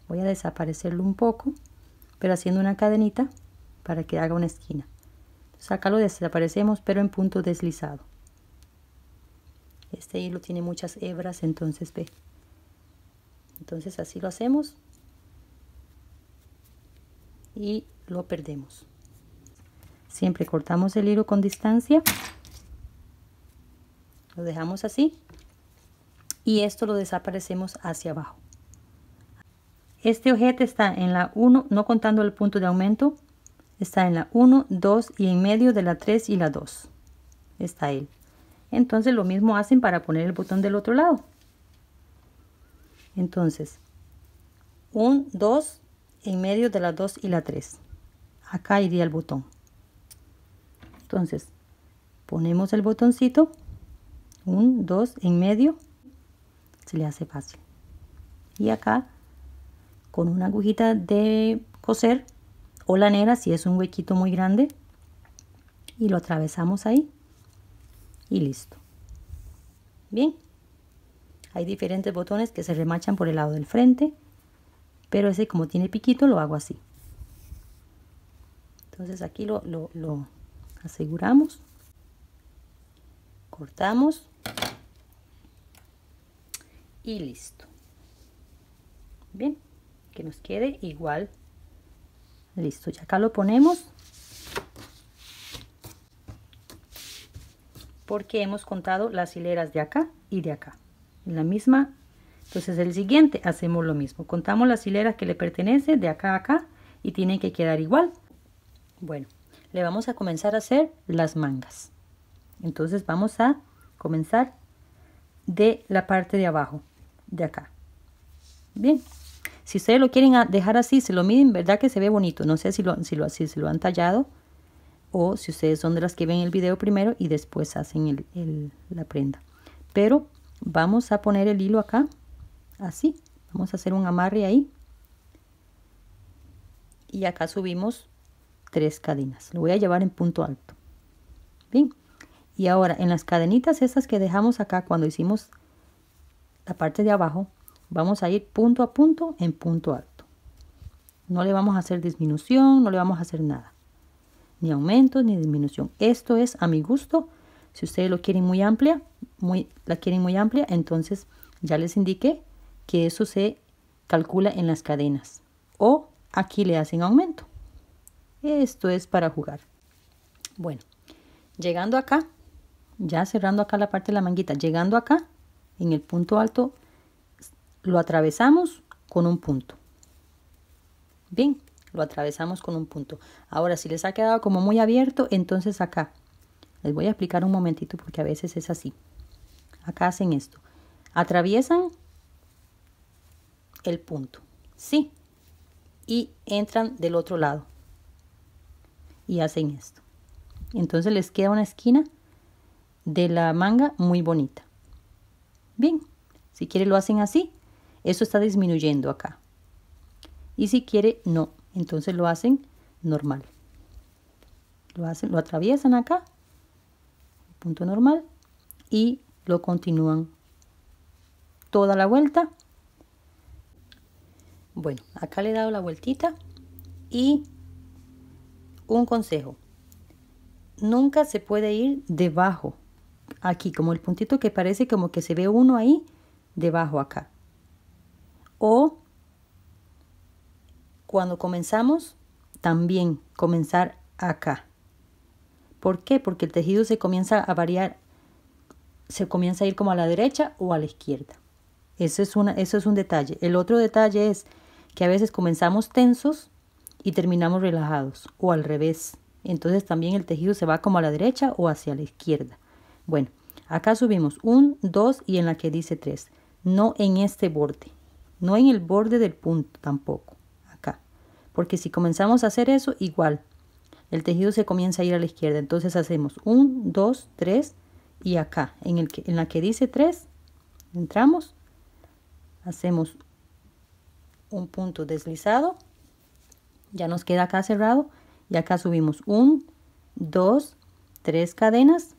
Voy a desaparecerlo un poco, pero haciendo una cadenita para que haga una esquina. Entonces acá lo desaparecemos, pero en punto deslizado. Este hilo tiene muchas hebras, entonces ve. Entonces así lo hacemos y lo perdemos. Siempre cortamos el hilo con distancia, lo dejamos así y esto lo desaparecemos hacia abajo. Este ojete está en la uno, no contando el punto de aumento, está en la uno, dos y en medio de la tres y la dos está él. Entonces lo mismo hacen para poner el botón del otro lado. Entonces uno, dos, en medio de la dos y la tres, acá iría el botón. Entonces ponemos el botoncito, un, dos, en medio, se le hace fácil. Y acá con una agujita de coser o lanera, si es un huequito muy grande, y lo atravesamos ahí y listo. Bien, hay diferentes botones que se remachan por el lado del frente, pero ese como tiene piquito lo hago así. Entonces aquí lo, lo, lo aseguramos, cortamos y listo. Bien, que nos quede igual. Listo, ya acá lo ponemos porque hemos contado las hileras de acá y de acá en la misma. Entonces el siguiente hacemos lo mismo, contamos las hileras que le pertenece de acá a acá y tienen que quedar igual. Bueno, le vamos a comenzar a hacer las mangas. Entonces vamos a comenzar de la parte de abajo, de acá. Bien, si ustedes lo quieren dejar así, se lo miden, verdad que se ve bonito. No sé si lo, si lo, si se lo han tallado o si ustedes son de las que ven el video primero y después hacen el, el, la prenda. Pero vamos a poner el hilo acá. Así, vamos a hacer un amarre ahí y acá subimos tres cadenas, lo voy a llevar en punto alto. Bien, y ahora en las cadenitas esas que dejamos acá cuando hicimos la parte de abajo, vamos a ir punto a punto en punto alto. No le vamos a hacer disminución, no le vamos a hacer nada, ni aumento ni disminución. Esto es a mi gusto. Si ustedes lo quieren muy amplia, muy, la quieren muy amplia, entonces ya les indiqué que eso se calcula en las cadenas o aquí le hacen aumento. Esto es para jugar. Bueno, llegando acá, ya cerrando acá la parte de la manguita, llegando acá en el punto alto lo atravesamos con un punto. Bien, lo atravesamos con un punto. Ahora si les ha quedado como muy abierto, entonces acá les voy a explicar un momentito porque a veces es así. Acá hacen esto, atraviesan el punto, sí, y entran del otro lado y hacen esto. Entonces les queda una esquina de la manga muy bonita. Bien, si quiere lo hacen así, eso está disminuyendo acá, y si quiere no, entonces lo hacen normal, lo hacen, lo atraviesan acá, punto normal, y lo continúan toda la vuelta. Bueno, acá le he dado la vueltita. Y un consejo, nunca se puede ir debajo, aquí, como el puntito que parece como que se ve uno ahí, debajo acá. O cuando comenzamos, también comenzar acá. ¿Por qué? Porque el tejido se comienza a variar, se comienza a ir como a la derecha o a la izquierda. Eso es, una, eso es un detalle. El otro detalle es que a veces comenzamos tensos y terminamos relajados, o al revés. Entonces también el tejido se va como a la derecha o hacia la izquierda. Bueno, acá subimos uno, dos y en la que dice tres. No en este borde, no en el borde del punto tampoco, acá. Porque si comenzamos a hacer eso, igual, el tejido se comienza a ir a la izquierda. Entonces hacemos uno, dos, tres y acá, en, el que, en la que dice tres, entramos, hacemos un punto deslizado, ya nos queda acá cerrado. Y acá subimos uno, dos, tres cadenas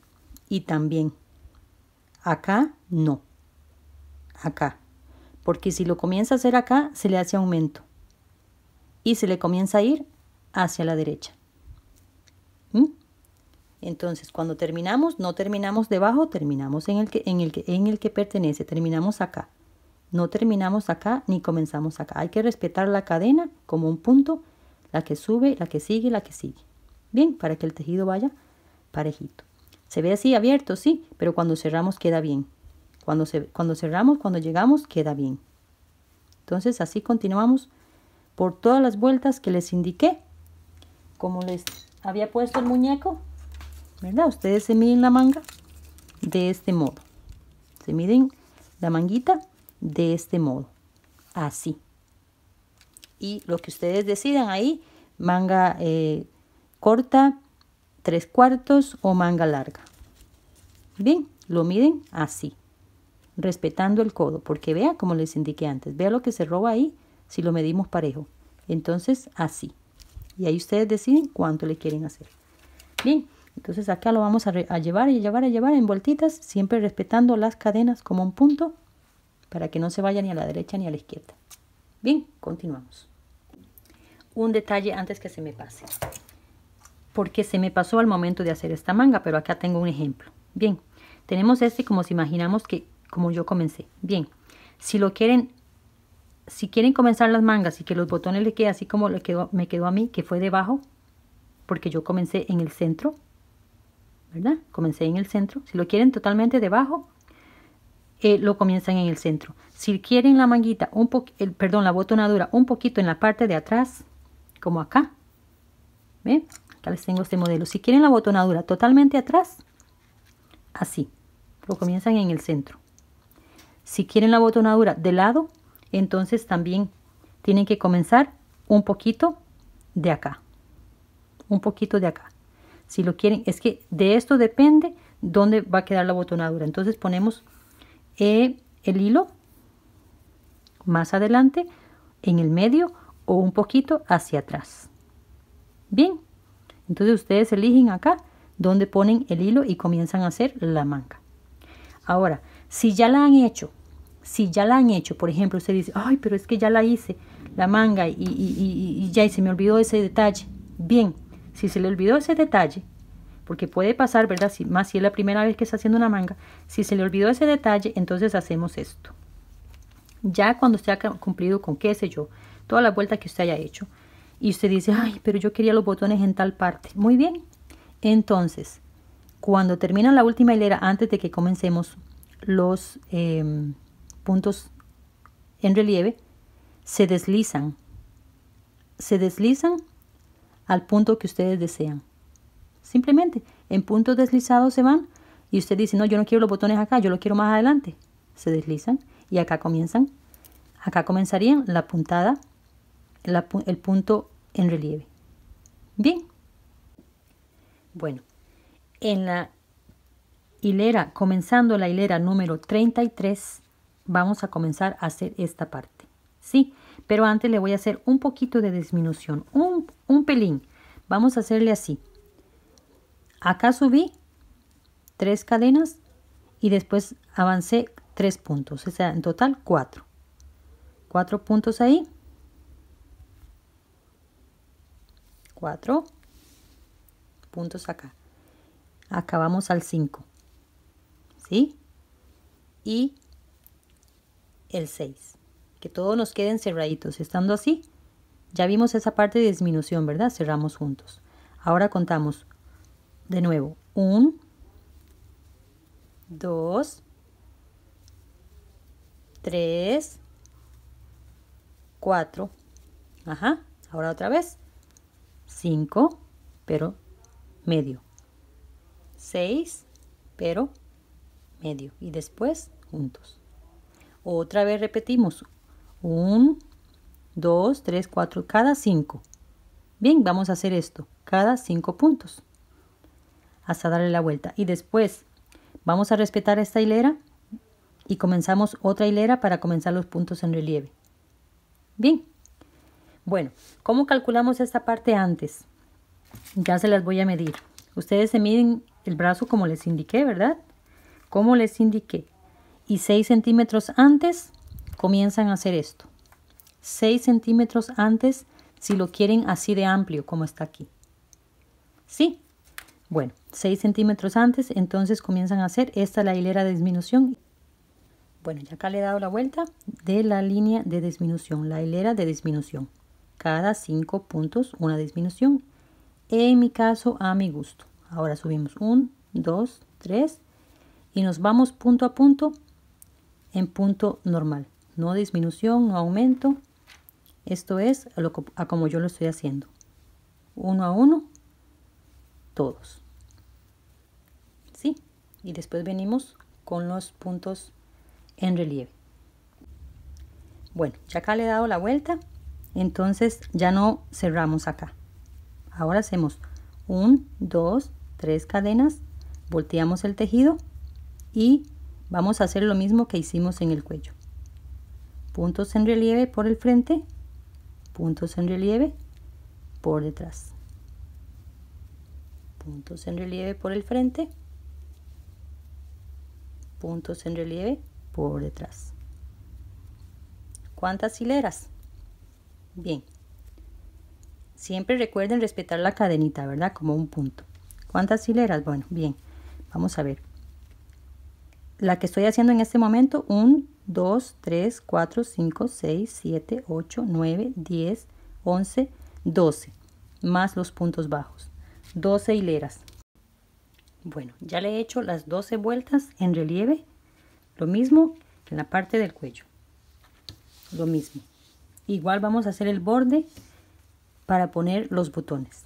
y también acá no, acá. Porque si lo comienza a hacer acá, se le hace aumento y se le comienza a ir hacia la derecha. ¿Mm? Entonces cuando terminamos, no terminamos debajo, terminamos en el que, en el que, en el que pertenece, terminamos acá. No terminamos acá ni comenzamos acá. Hay que respetar la cadena como un punto, la que sube, la que sigue, la que sigue. Bien, para que el tejido vaya parejito. Se ve así abierto, sí, pero cuando cerramos queda bien. Cuando, se, cuando cerramos, cuando llegamos, queda bien. Entonces así continuamos por todas las vueltas que les indiqué. Como les había puesto el muñeco, ¿verdad? Ustedes se miden la manga de este modo. Se miden la manguita de este modo. Así. Y lo que ustedes decidan ahí, manga eh, corta, tres cuartos o manga larga. Bien, lo miden así, respetando el codo, porque vea como les indiqué antes, vea lo que se roba ahí si lo medimos parejo. Entonces así, y ahí ustedes deciden cuánto le quieren hacer. Bien, entonces acá lo vamos a, a llevar y llevar, a llevar en vueltitas, siempre respetando las cadenas como un punto, para que no se vaya ni a la derecha ni a la izquierda. Bien, continuamos. Un detalle antes que se me pase, porque se me pasó al momento de hacer esta manga, pero acá tengo un ejemplo. Bien, tenemos este como si imaginamos que como yo comencé. Bien, si lo quieren, si quieren comenzar las mangas y que los botones le queden así como le quedó, me quedó a mí, que fue debajo, porque yo comencé en el centro, ¿verdad? Comencé en el centro. Si lo quieren totalmente debajo, eh, lo comienzan en el centro. Si quieren la manguita, un po el, perdón, la botonadura un poquito en la parte de atrás, como acá, ¿ven? Acá les tengo este modelo. Si quieren la botonadura totalmente atrás, así, lo comienzan en el centro. Si quieren la botonadura de lado, entonces también tienen que comenzar un poquito de acá, un poquito de acá. Si lo quieren, es que de esto depende dónde va a quedar la botonadura. Entonces ponemos eh, el hilo más adelante, en el medio o un poquito hacia atrás. Bien, entonces ustedes eligen acá donde ponen el hilo y comienzan a hacer la manga. Ahora, si ya la han hecho, si ya la han hecho, por ejemplo, usted dice, ay, pero es que ya la hice, la manga, y, y, y, y ya y se me olvidó ese detalle. Bien, si se le olvidó ese detalle, porque puede pasar, ¿verdad? Si, más si es la primera vez que está haciendo una manga, si se le olvidó ese detalle, entonces hacemos esto. Ya cuando usted ha cumplido con qué sé yo, toda la vuelta que usted haya hecho, y usted dice, ay, pero yo quería los botones en tal parte. Muy bien, entonces, cuando termina la última hilera, antes de que comencemos los eh, puntos en relieve, se deslizan, se deslizan al punto que ustedes desean. Simplemente, en puntos deslizados se van, y usted dice, no, yo no quiero los botones acá, yo los quiero más adelante. Se deslizan. Y acá comienzan, acá comenzarían la puntada, la, el punto en relieve. Bien. Bueno, en la hilera, comenzando la hilera número treinta y tres, vamos a comenzar a hacer esta parte. Sí, pero antes le voy a hacer un poquito de disminución, un, un pelín. Vamos a hacerle así. Acá subí tres cadenas y después avancé tres puntos, o sea, en total cuatro. Cuatro puntos ahí. Cuatro puntos acá. acá vamos al cinco, ¿sí? Y el seis, que todos nos queden cerraditos. Estando así, ya vimos esa parte de disminución, ¿verdad? Cerramos juntos. Ahora contamos de nuevo, uno, dos, tres, cuatro, ajá, ahora otra vez, cinco, pero medio, seis, pero medio, y después juntos. Otra vez repetimos, uno, dos, tres, cuatro, cada cinco. Bien, vamos a hacer esto, cada cinco puntos, hasta darle la vuelta. Y después vamos a respetar esta hilera y comenzamos otra hilera para comenzar los puntos en relieve. Bien. Bueno, ¿cómo calculamos esta parte antes? Ya se las voy a medir. Ustedes se miden el brazo como les indiqué, ¿verdad? Como les indiqué. Y seis centímetros antes comienzan a hacer esto. seis centímetros antes si lo quieren así de amplio como está aquí. ¿Sí? Bueno, seis centímetros antes, entonces comienzan a hacer esta la hilera de disminución. Bueno, ya acá le he dado la vuelta de la línea de disminución, la hilera de disminución. Cada cinco puntos una disminución, en mi caso a mi gusto. Ahora subimos uno, dos, tres y nos vamos punto a punto en punto normal. No disminución, no aumento, esto es a, lo, a como yo lo estoy haciendo. Uno a uno, todos. Sí, y después venimos con los puntos en relieve. Bueno, ya acá le he dado la vuelta, entonces ya no cerramos acá. Ahora hacemos uno, dos, tres cadenas, volteamos el tejido y vamos a hacer lo mismo que hicimos en el cuello. Puntos en relieve por el frente, puntos en relieve por detrás, puntos en relieve por el frente, puntos en relieve por detrás. ¿Cuántas hileras? Bien, siempre recuerden respetar la cadenita, ¿verdad? Como un punto. ¿Cuántas hileras? Bueno, bien, vamos a ver. La que estoy haciendo en este momento, uno, dos, tres, cuatro, cinco, seis, siete, ocho, nueve, diez, once, doce, más los puntos bajos, doce hileras. Bueno, ya le he hecho las doce vueltas en relieve, lo mismo en la parte del cuello, lo mismo. Igual vamos a hacer el borde para poner los botones.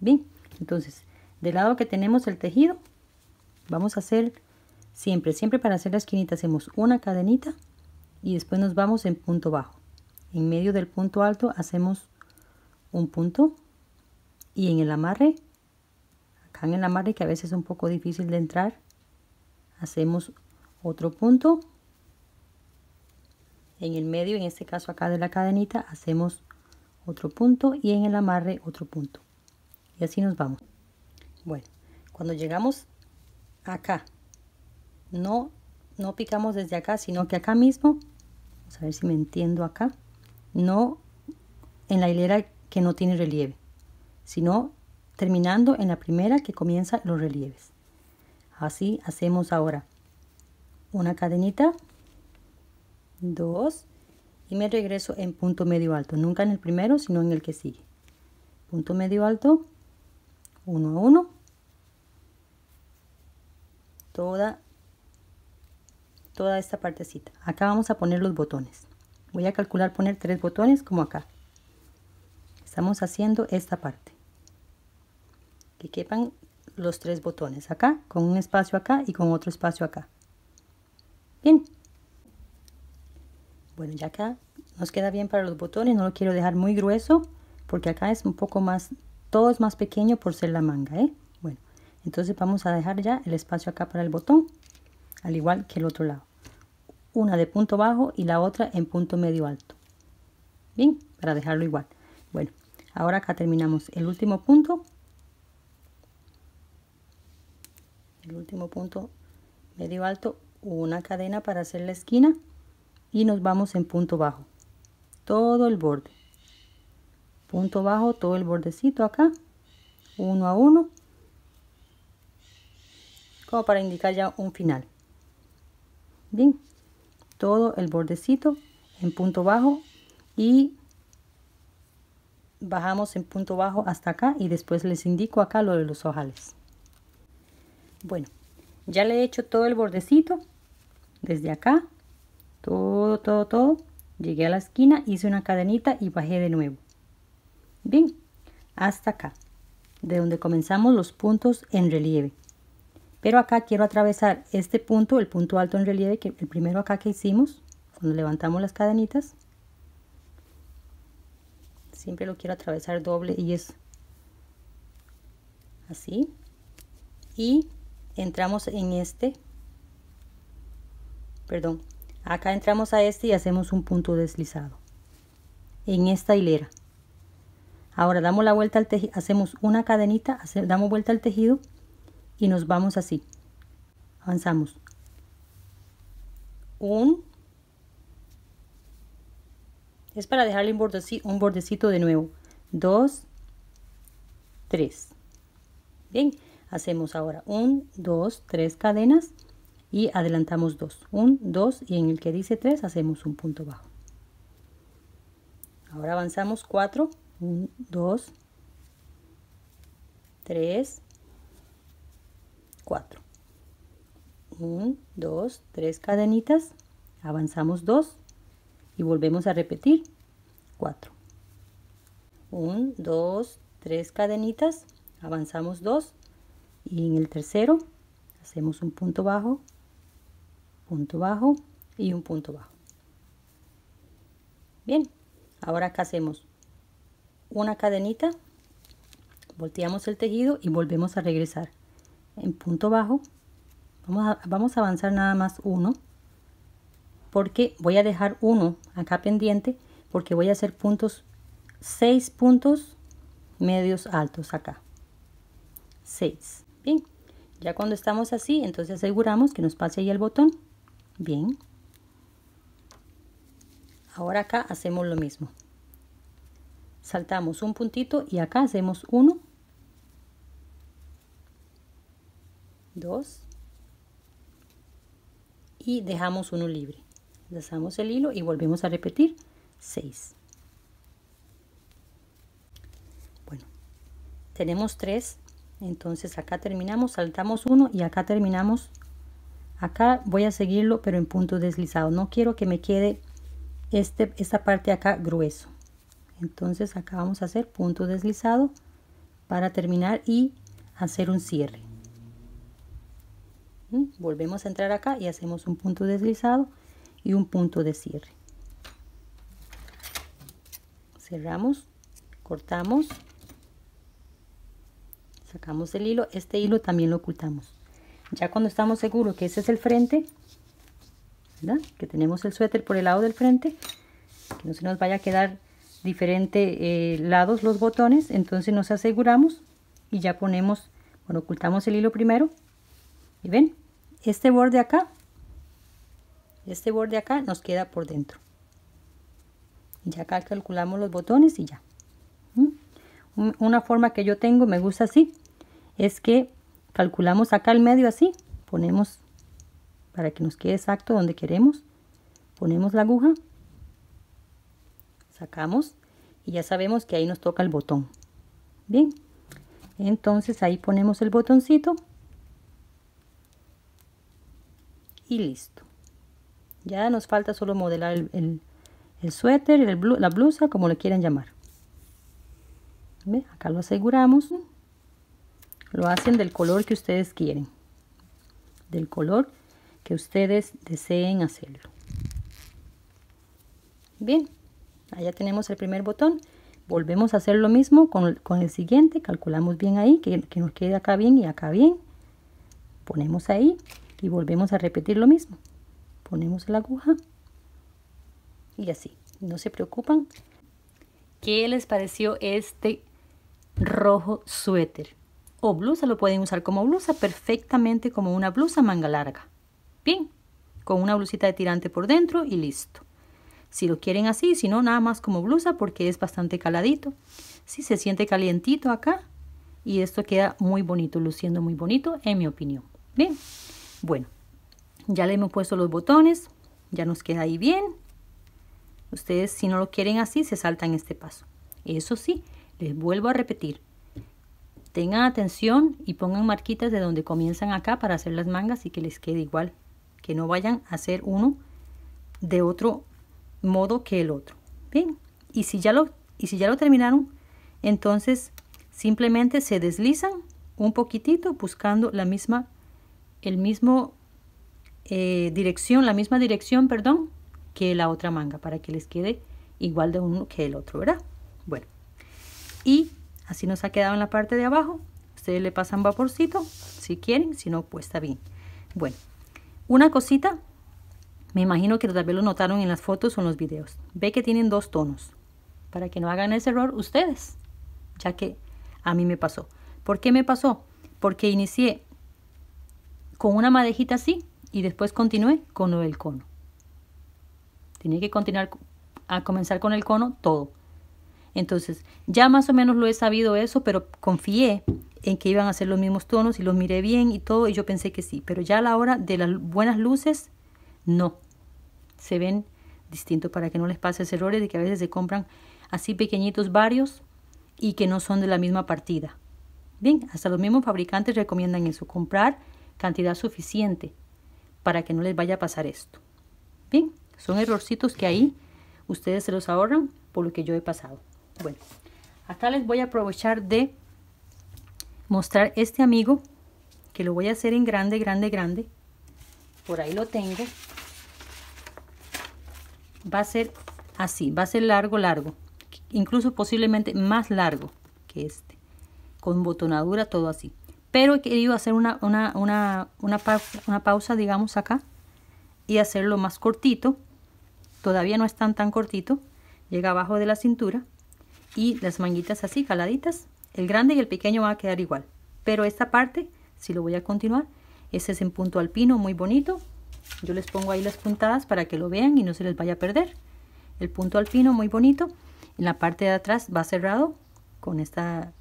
Bien, entonces, del lado que tenemos el tejido, vamos a hacer... Siempre, siempre para hacer la esquinita hacemos una cadenita y después nos vamos en punto bajo. En medio del punto alto hacemos un punto y en el amarre, acá en el amarre que a veces es un poco difícil de entrar, hacemos otro punto. En el medio, en este caso acá de la cadenita, hacemos otro punto y en el amarre otro punto. Y así nos vamos. Bueno, cuando llegamos acá, No, no picamos desde acá, sino que acá mismo, vamos a ver si me entiendo acá, no en la hilera que no tiene relieve, sino terminando en la primera que comienza los relieves. Así hacemos ahora una cadenita, dos, y me regreso en punto medio alto, nunca en el primero, sino en el que sigue. Punto medio alto, uno a uno, toda toda esta partecita. Acá vamos a poner los botones. Voy a calcular poner tres botones como acá. Estamos haciendo esta parte. Que quepan los tres botones acá, con un espacio acá y con otro espacio acá. Bien. Bueno, ya acá nos queda bien para los botones, no lo quiero dejar muy grueso porque acá es un poco más, todo es más pequeño por ser la manga, ¿eh? Bueno, entonces vamos a dejar ya el espacio acá para el botón, al igual que el otro lado, una de punto bajo y la otra en punto medio alto. Bien, para dejarlo igual. Bueno, ahora acá terminamos el último punto, el último punto medio alto, una cadena para hacer la esquina y nos vamos en punto bajo, todo el borde, punto bajo, todo el bordecito acá, uno a uno, como para indicar ya un final. Bien, todo el bordecito en punto bajo y bajamos en punto bajo hasta acá y después les indico acá lo de los ojales. Bueno, ya le he hecho todo el bordecito desde acá, todo, todo, todo. Llegué a la esquina, hice una cadenita y bajé de nuevo. Bien, hasta acá, de donde comenzamos los puntos en relieve. Pero acá quiero atravesar este punto, el punto alto en relieve, que el primero acá que hicimos, cuando levantamos las cadenitas. Siempre lo quiero atravesar doble y es así. Y entramos en este, perdón, acá entramos a este y hacemos un punto deslizado en esta hilera. Ahora damos la vuelta al tejido, hacemos una cadenita, hace, damos vuelta al tejido y nos vamos así. Avanzamos. Un. Es para dejarle un bordecito, un bordecito de nuevo. Dos. Tres. Bien. Hacemos ahora un, dos, tres cadenas y adelantamos dos. Un, dos y en el que dice tres hacemos un punto bajo. Ahora avanzamos cuatro. uno, dos, tres, cuatro, uno, dos, tres cadenitas, avanzamos dos y volvemos a repetir cuatro, uno, dos, tres cadenitas, avanzamos dos y en el tercero hacemos un punto bajo, punto bajo y un punto bajo. Bien, ahora acá hacemos una cadenita, volteamos el tejido y volvemos a regresar en punto bajo. Vamos a, vamos a avanzar nada más uno, porque voy a dejar uno acá pendiente, porque voy a hacer puntos, seis puntos medios altos acá, seis. Bien, ya cuando estamos así, entonces aseguramos que nos pase ahí el botón. Bien, ahora acá hacemos lo mismo. Saltamos un puntito y acá hacemos uno, dos y dejamos uno libre. Lazamos el hilo y volvemos a repetir seis. Bueno, tenemos tres, entonces acá terminamos, saltamos uno y acá terminamos. Acá voy a seguirlo pero en punto deslizado, no quiero que me quede este, esta parte acá grueso. Entonces acá vamos a hacer punto deslizado para terminar y hacer un cierre. ¿Mm? Volvemos a entrar acá y hacemos un punto deslizado y un punto de cierre. Cerramos, cortamos, sacamos el hilo, este hilo también lo ocultamos. Ya cuando estamos seguros que ese es el frente, ¿verdad? Que tenemos el suéter por el lado del frente, que no se nos vaya a quedar diferentes eh, lados los botones, entonces nos aseguramos y ya ponemos, bueno, ocultamos el hilo primero y ven, este borde acá, este borde acá nos queda por dentro. Ya acá calculamos los botones y ya. ¿Mm? Una forma que yo tengo, me gusta así, es que calculamos acá el medio así, ponemos para que nos quede exacto donde queremos, ponemos la aguja, sacamos y ya sabemos que ahí nos toca el botón. Bien, entonces ahí ponemos el botoncito y listo. Ya nos falta solo modelar el, el, el suéter, el blu, la blusa, como le quieran llamar. ¿Ve? Acá lo aseguramos, lo hacen del color que ustedes quieren, del color que ustedes deseen hacerlo. Bien, allá tenemos el primer botón, volvemos a hacer lo mismo con el, con el siguiente, calculamos bien ahí, que, que nos quede acá bien y acá bien, ponemos ahí y volvemos a repetir lo mismo, ponemos la aguja y así, no se preocupan. ¿Qué les pareció este rojo suéter o blusa? Lo pueden usar como blusa, perfectamente como una blusa manga larga, bien, con una blusita de tirante por dentro y listo. Si lo quieren así, si no, nada más como blusa porque es bastante caladito. Sí, se siente calientito acá y esto queda muy bonito, luciendo muy bonito en mi opinión. Bien, bueno, ya le hemos puesto los botones, ya nos queda ahí bien. Ustedes, si no lo quieren así, se saltan este paso. Eso sí, les vuelvo a repetir, tengan atención y pongan marquitas de donde comienzan acá para hacer las mangas y que les quede igual, que no vayan a hacer uno de otro modo que el otro. Bien, y si ya lo, y si ya lo terminaron, entonces simplemente se deslizan un poquitito buscando la misma, el mismo eh, dirección, la misma dirección, perdón, que la otra manga, para que les quede igual de uno que el otro, ¿verdad? Bueno, y así nos ha quedado en la parte de abajo. Ustedes le pasan vaporcito si quieren, si no, pues está bien. Bueno, una cosita, me imagino que tal vez lo notaron en las fotos o en los videos. Ve que tienen dos tonos, para que no hagan ese error ustedes, ya que a mí me pasó. ¿Por qué me pasó? Porque inicié con una madejita así y después continué con lo del cono. Tenía que continuar a comenzar con el cono todo. Entonces, ya más o menos lo he sabido eso, pero confié en que iban a ser los mismos tonos y los miré bien y todo, y yo pensé que sí. Pero ya a la hora de las buenas luces, no. Se ven distintos, para que no les pases errores de que a veces se compran así pequeñitos varios y que no son de la misma partida. Bien, hasta los mismos fabricantes recomiendan eso, comprar cantidad suficiente para que no les vaya a pasar esto. Bien, son errorcitos que ahí ustedes se los ahorran por lo que yo he pasado. Bueno, acá les voy a aprovechar de mostrar este amigo, que lo voy a hacer en grande, grande, grande. Por ahí lo tengo. Va a ser así, va a ser largo, largo. Incluso posiblemente más largo que este. Con botonadura, todo así. Pero he querido hacer una, una, una, una, pausa, una pausa, digamos, acá. Y hacerlo más cortito. Todavía no es tan, tan cortito. Llega abajo de la cintura. Y las manguitas así, caladitas. El grande y el pequeño van a quedar igual. Pero esta parte, si lo voy a continuar, este es en punto alpino, muy bonito. Yo les pongo ahí las puntadas para que lo vean y no se les vaya a perder. El punto alpino, muy bonito. En la parte de atrás va cerrado con esta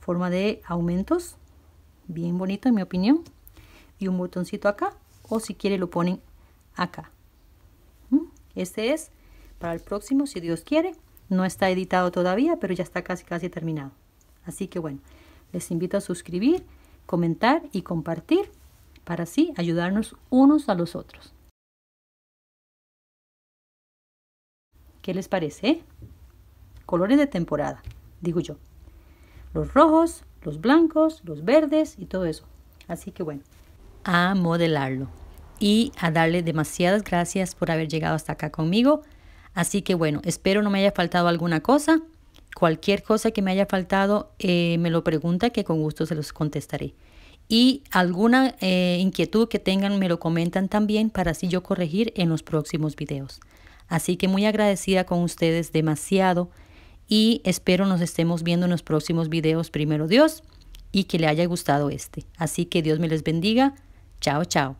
forma de aumentos. Bien bonito, en mi opinión. Y un botoncito acá. O si quiere lo ponen acá. Este es para el próximo, si Dios quiere. No está editado todavía, pero ya está casi casi terminado. Así que bueno, les invito a suscribir, comentar y compartir para así ayudarnos unos a los otros. ¿Qué les parece, eh? Colores de temporada, digo yo. Los rojos, los blancos, los verdes y todo eso. Así que bueno, a modelarlo y a darle demasiadas gracias por haber llegado hasta acá conmigo. Así que bueno, espero no me haya faltado alguna cosa. Cualquier cosa que me haya faltado, eh, me lo pregunta, que con gusto se los contestaré. Y alguna eh, inquietud que tengan, me lo comentan también para así yo corregir en los próximos videos. Así que muy agradecida con ustedes, demasiado. Y espero nos estemos viendo en los próximos videos, primero Dios, y que le haya gustado este. Así que Dios me les bendiga. Chao, chao.